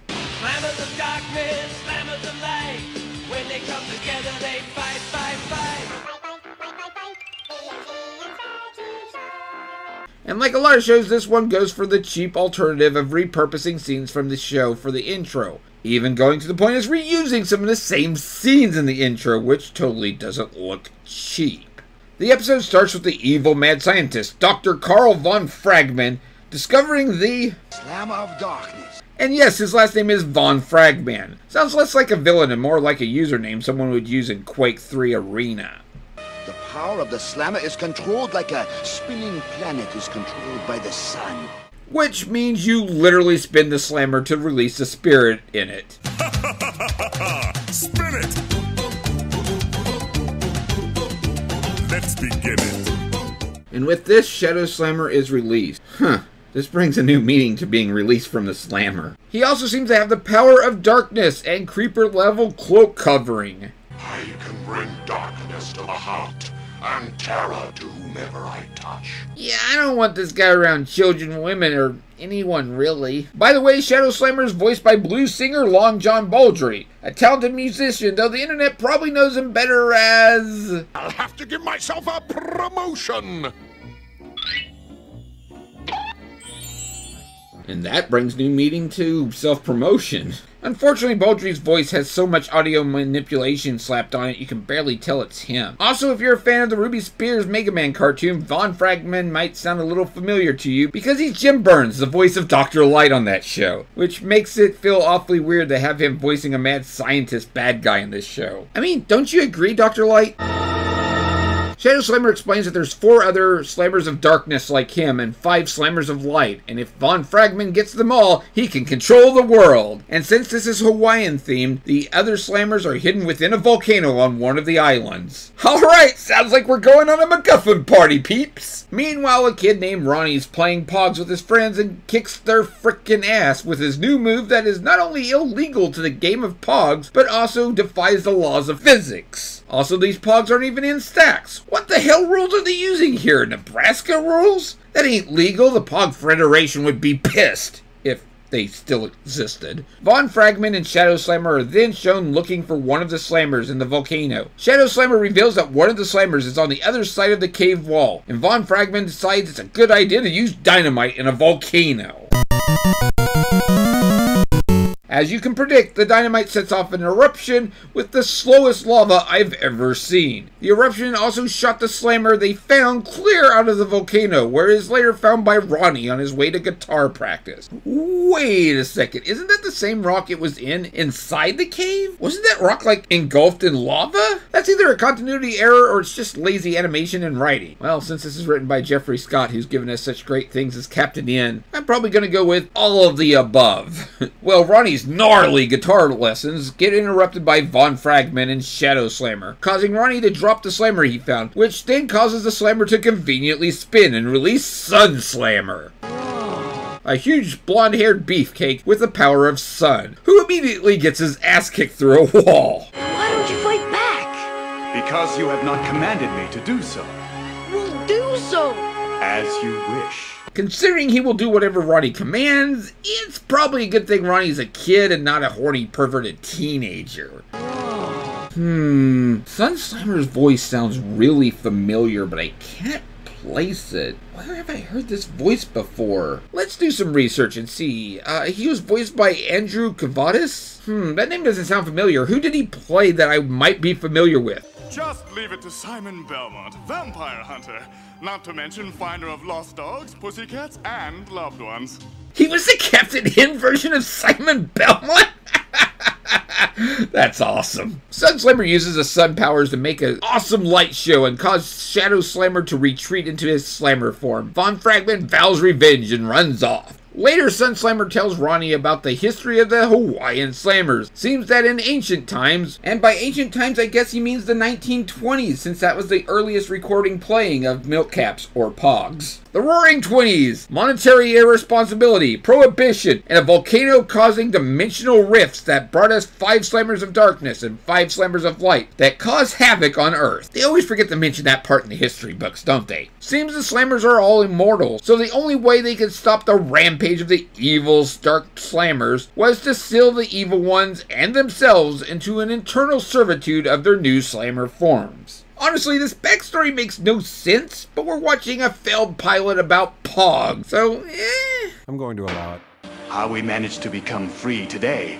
And like a lot of shows, this one goes for the cheap alternative of repurposing scenes from the show for the intro. Even going to the point is reusing some of the same scenes in the intro, which totally doesn't look cheap. The episode starts with the evil mad scientist, Dr. Carl von Fragman, discovering the Slam of Darkness. And yes, his last name is Von Fragman. Sounds less like a villain and more like a username someone would use in Quake 3 Arena. The power of the slammer is controlled like a spinning planet is controlled by the sun. Which means you literally spin the slammer to release the spirit in it. Spin it! Let's begin it. And with this, Shadow Slammer is released. Huh. This brings a new meaning to being released from the slammer. He also seems to have the power of darkness and creeper-level cloak covering. I can bring darkness to the heart. And terror to whomever I touch. Yeah, I don't want this guy around children, women, or anyone really. By the way, Shadow Slammer is voiced by blues singer Long John Baldry, a talented musician, though the internet probably knows him better as... I'll have to give myself a promotion! And that brings new meaning to self-promotion. Unfortunately, Baldri's voice has so much audio manipulation slapped on it, you can barely tell it's him. Also, if you're a fan of the Ruby Spears Mega Man cartoon, Von Fragman might sound a little familiar to you because he's Jim Burns, the voice of Dr. Light on that show, which makes it feel awfully weird to have him voicing a mad scientist bad guy in this show. I mean, don't you agree, Dr. Light? Shadow Slammer explains that there's 4 other Slammers of Darkness like him and 5 Slammers of Light, and if Von Fragman gets them all, he can control the world. And since this is Hawaiian-themed, the other Slammers are hidden within a volcano on one of the islands. Alright, sounds like we're going on a MacGuffin party, peeps! Meanwhile, a kid named Ronnie's playing Pogs with his friends and kicks their frickin' ass with his new move that is not only illegal to the game of Pogs, but also defies the laws of physics. Also, these Pogs aren't even in stacks. What the hell rules are they using here? Nebraska rules? That ain't legal. The Pog Federation would be pissed if they still existed. Von Fragman and Shadow Slammer are then shown looking for one of the Slammers in the volcano. Shadow Slammer reveals that one of the Slammers is on the other side of the cave wall, and Von Fragman decides it's a good idea to use dynamite in a volcano. As you can predict, the dynamite sets off an eruption with the slowest lava I've ever seen. The eruption also shot the Slammer they found clear out of the volcano, where it is later found by Ronnie on his way to guitar practice. Wait a second, isn't that the same rock it was in inside the cave? Wasn't that rock like engulfed in lava? That's either a continuity error or it's just lazy animation and writing. Well, since this is written by Jeffrey Scott, who's given us such great things as Captain N, I'm probably going to go with all of the above. Well, Ronnie's gnarly guitar lessons get interrupted by Von Fragman and Shadow Slammer, causing Ronnie to drop the Slammer he found, which then causes the Slammer to conveniently spin and release Sun Slammer, a huge blonde-haired beefcake with the power of sun, who immediately gets his ass kicked through a wall. Why don't you fight back? Because you have not commanded me to do so. We'll do so. As you wish. Considering he will do whatever Ronnie commands, it's probably a good thing Ronnie's a kid and not a horny, perverted teenager. Sun Slammer's voice sounds really familiar, but I can't place it. Where have I heard this voice before? Let's do some research and see. He was voiced by Andrew Cavadas? That name doesn't sound familiar. Who did he play that I might be familiar with? Just leave it to Simon Belmont, vampire hunter, not to mention finder of lost dogs, pussycats, and loved ones. He was the Captain N version of Simon Belmont? That's awesome. Sun Slammer uses his sun powers to make an awesome light show and cause Shadow Slammer to retreat into his Slammer form. Von Fragman vows revenge and runs off. Later, Sun Slammer tells Ronnie about the history of the Hawaiian Slammers. Seems that in ancient times, and by ancient times I guess he means the 1920s, since that was the earliest recording playing of Milk Caps or Pogs. The Roaring Twenties, monetary irresponsibility, prohibition, and a volcano causing dimensional rifts that brought us 5 Slammers of Darkness and 5 Slammers of Light that caused havoc on Earth. They always forget to mention that part in the history books, don't they? Seems the Slammers are all immortal, so the only way they could stop the rampage of the evil Dark Slammers was to seal the evil ones and themselves into an eternal servitude of their new Slammer forms. Honestly, this backstory makes no sense, but we're watching a failed pilot about Pog, so I'm going to allow it. How we managed to become free today,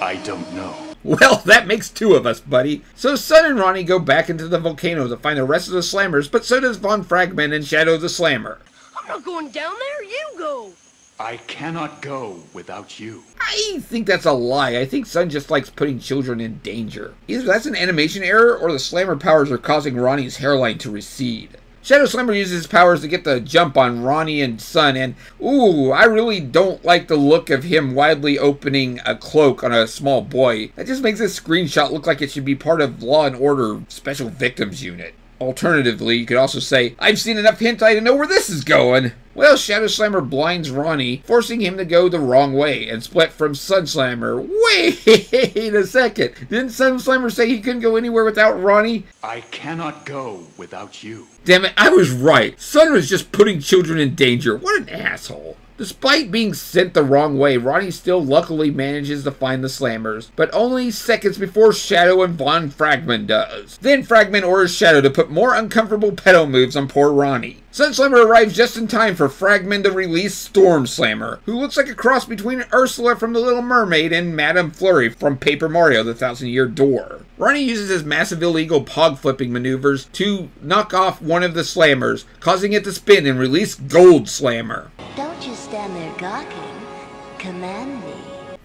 I don't know. Well, that makes 2 of us, buddy. So Sun and Ronnie go back into the volcano to find the rest of the Slammers, but so does Von Fragman and Shadow the Slammer. I'm not going down there, you go! I cannot go without you. I think that's a lie. I think Sun just likes putting children in danger. Either that's an animation error or the Slammer powers are causing Ronnie's hairline to recede. Shadow Slammer uses his powers to get the jump on Ronnie and Sun, and ooh, I really don't like the look of him widely opening a cloak on a small boy. That just makes this screenshot look like it should be part of Law & Order Special Victims Unit. Alternatively, you could also say, I've seen enough hentai to know where this is going. Well, Shadow Slammer blinds Ronnie, forcing him to go the wrong way and split from Sun Slammer. Wait a second. Didn't Sun Slammer say he couldn't go anywhere without Ronnie? I cannot go without you. Damn it, I was right. Sun was just putting children in danger. What an asshole. Despite being sent the wrong way, Ronnie still luckily manages to find the Slammers, but only seconds before Shadow and Von Fragman does. Then Fragman orders Shadow to put more uncomfortable pedo moves on poor Ronnie. Sun Slammer arrives just in time for fragment-of-release Storm Slammer, who looks like a cross between Ursula from The Little Mermaid and Madame Flurry from Paper Mario The Thousand-Year Door. Ronnie uses his massive illegal pog flipping maneuvers to knock off one of the slammers, causing it to spin and release Gold Slammer. Don't you stand there gawking. Command me.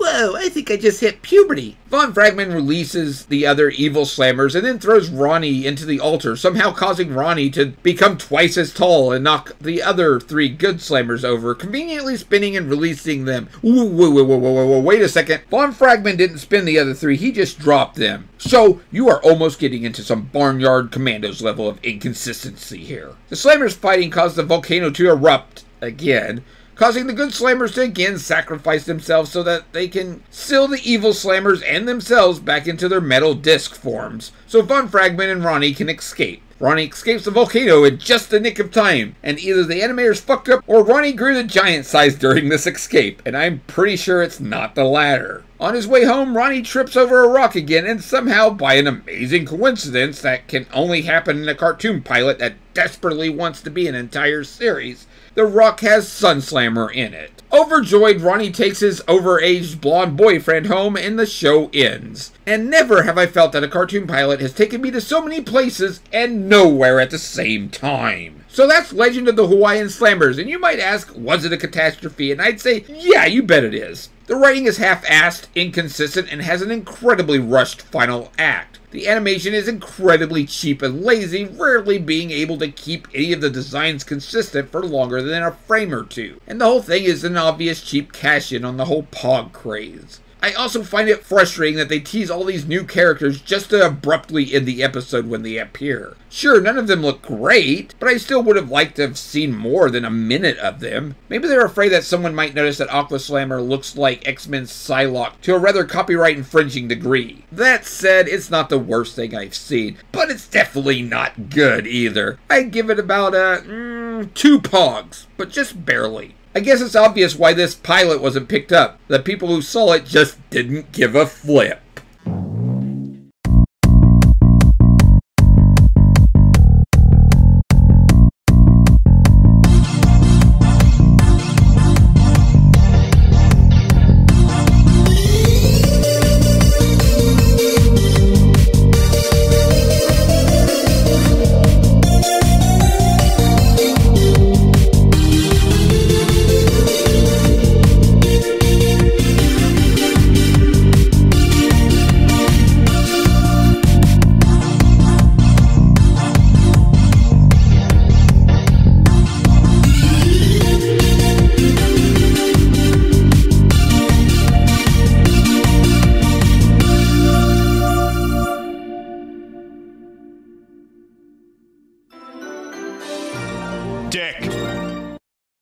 Whoa, I think I just hit puberty. Von Fragment releases the other evil slammers and then throws Ronnie into the altar, somehow causing Ronnie to become twice as tall and knock the other three good slammers over, conveniently spinning and releasing them. Whoa, whoa, whoa, whoa, whoa, whoa, wait a second. Von Fragment didn't spin the other three, he just dropped them. So, you are almost getting into some Barnyard Commandos level of inconsistency here. The slammers fighting caused the volcano to erupt again, causing the good slammers to again sacrifice themselves so that they can seal the evil slammers and themselves back into their metal disc forms, so Von Fragment and Ronnie can escape. Ronnie escapes the volcano in just the nick of time, and either the animators fucked up or Ronnie grew to giant size during this escape, and I'm pretty sure it's not the latter. On his way home, Ronnie trips over a rock again, and somehow, by an amazing coincidence that can only happen in a cartoon pilot that desperately wants to be an entire series, the rock has Sun Slammer in it. Overjoyed, Ronnie takes his overaged blonde boyfriend home and the show ends. And never have I felt that a cartoon pilot has taken me to so many places and nowhere at the same time. So that's Legend of the Hawaiian Slammers, and you might ask, was it a catastrophe? And I'd say, yeah, you bet it is. The writing is half-assed, inconsistent, and has an incredibly rushed final act. The animation is incredibly cheap and lazy, rarely being able to keep any of the designs consistent for longer than a frame or two. And the whole thing is an obvious cheap cash-in on the whole Pog craze. I also find it frustrating that they tease all these new characters just to abruptly end the episode when they appear. Sure, none of them look great, but I still would have liked to have seen more than a minute of them. Maybe they're afraid that someone might notice that Aqua Slammer looks like X-Men's Psylocke to a rather copyright-infringing degree. That said, it's not the worst thing I've seen, but it's definitely not good either. I'd give it about, 2 Pogs, but just barely. I guess it's obvious why this pilot wasn't picked up. The people who saw it just didn't give a flip. Dic.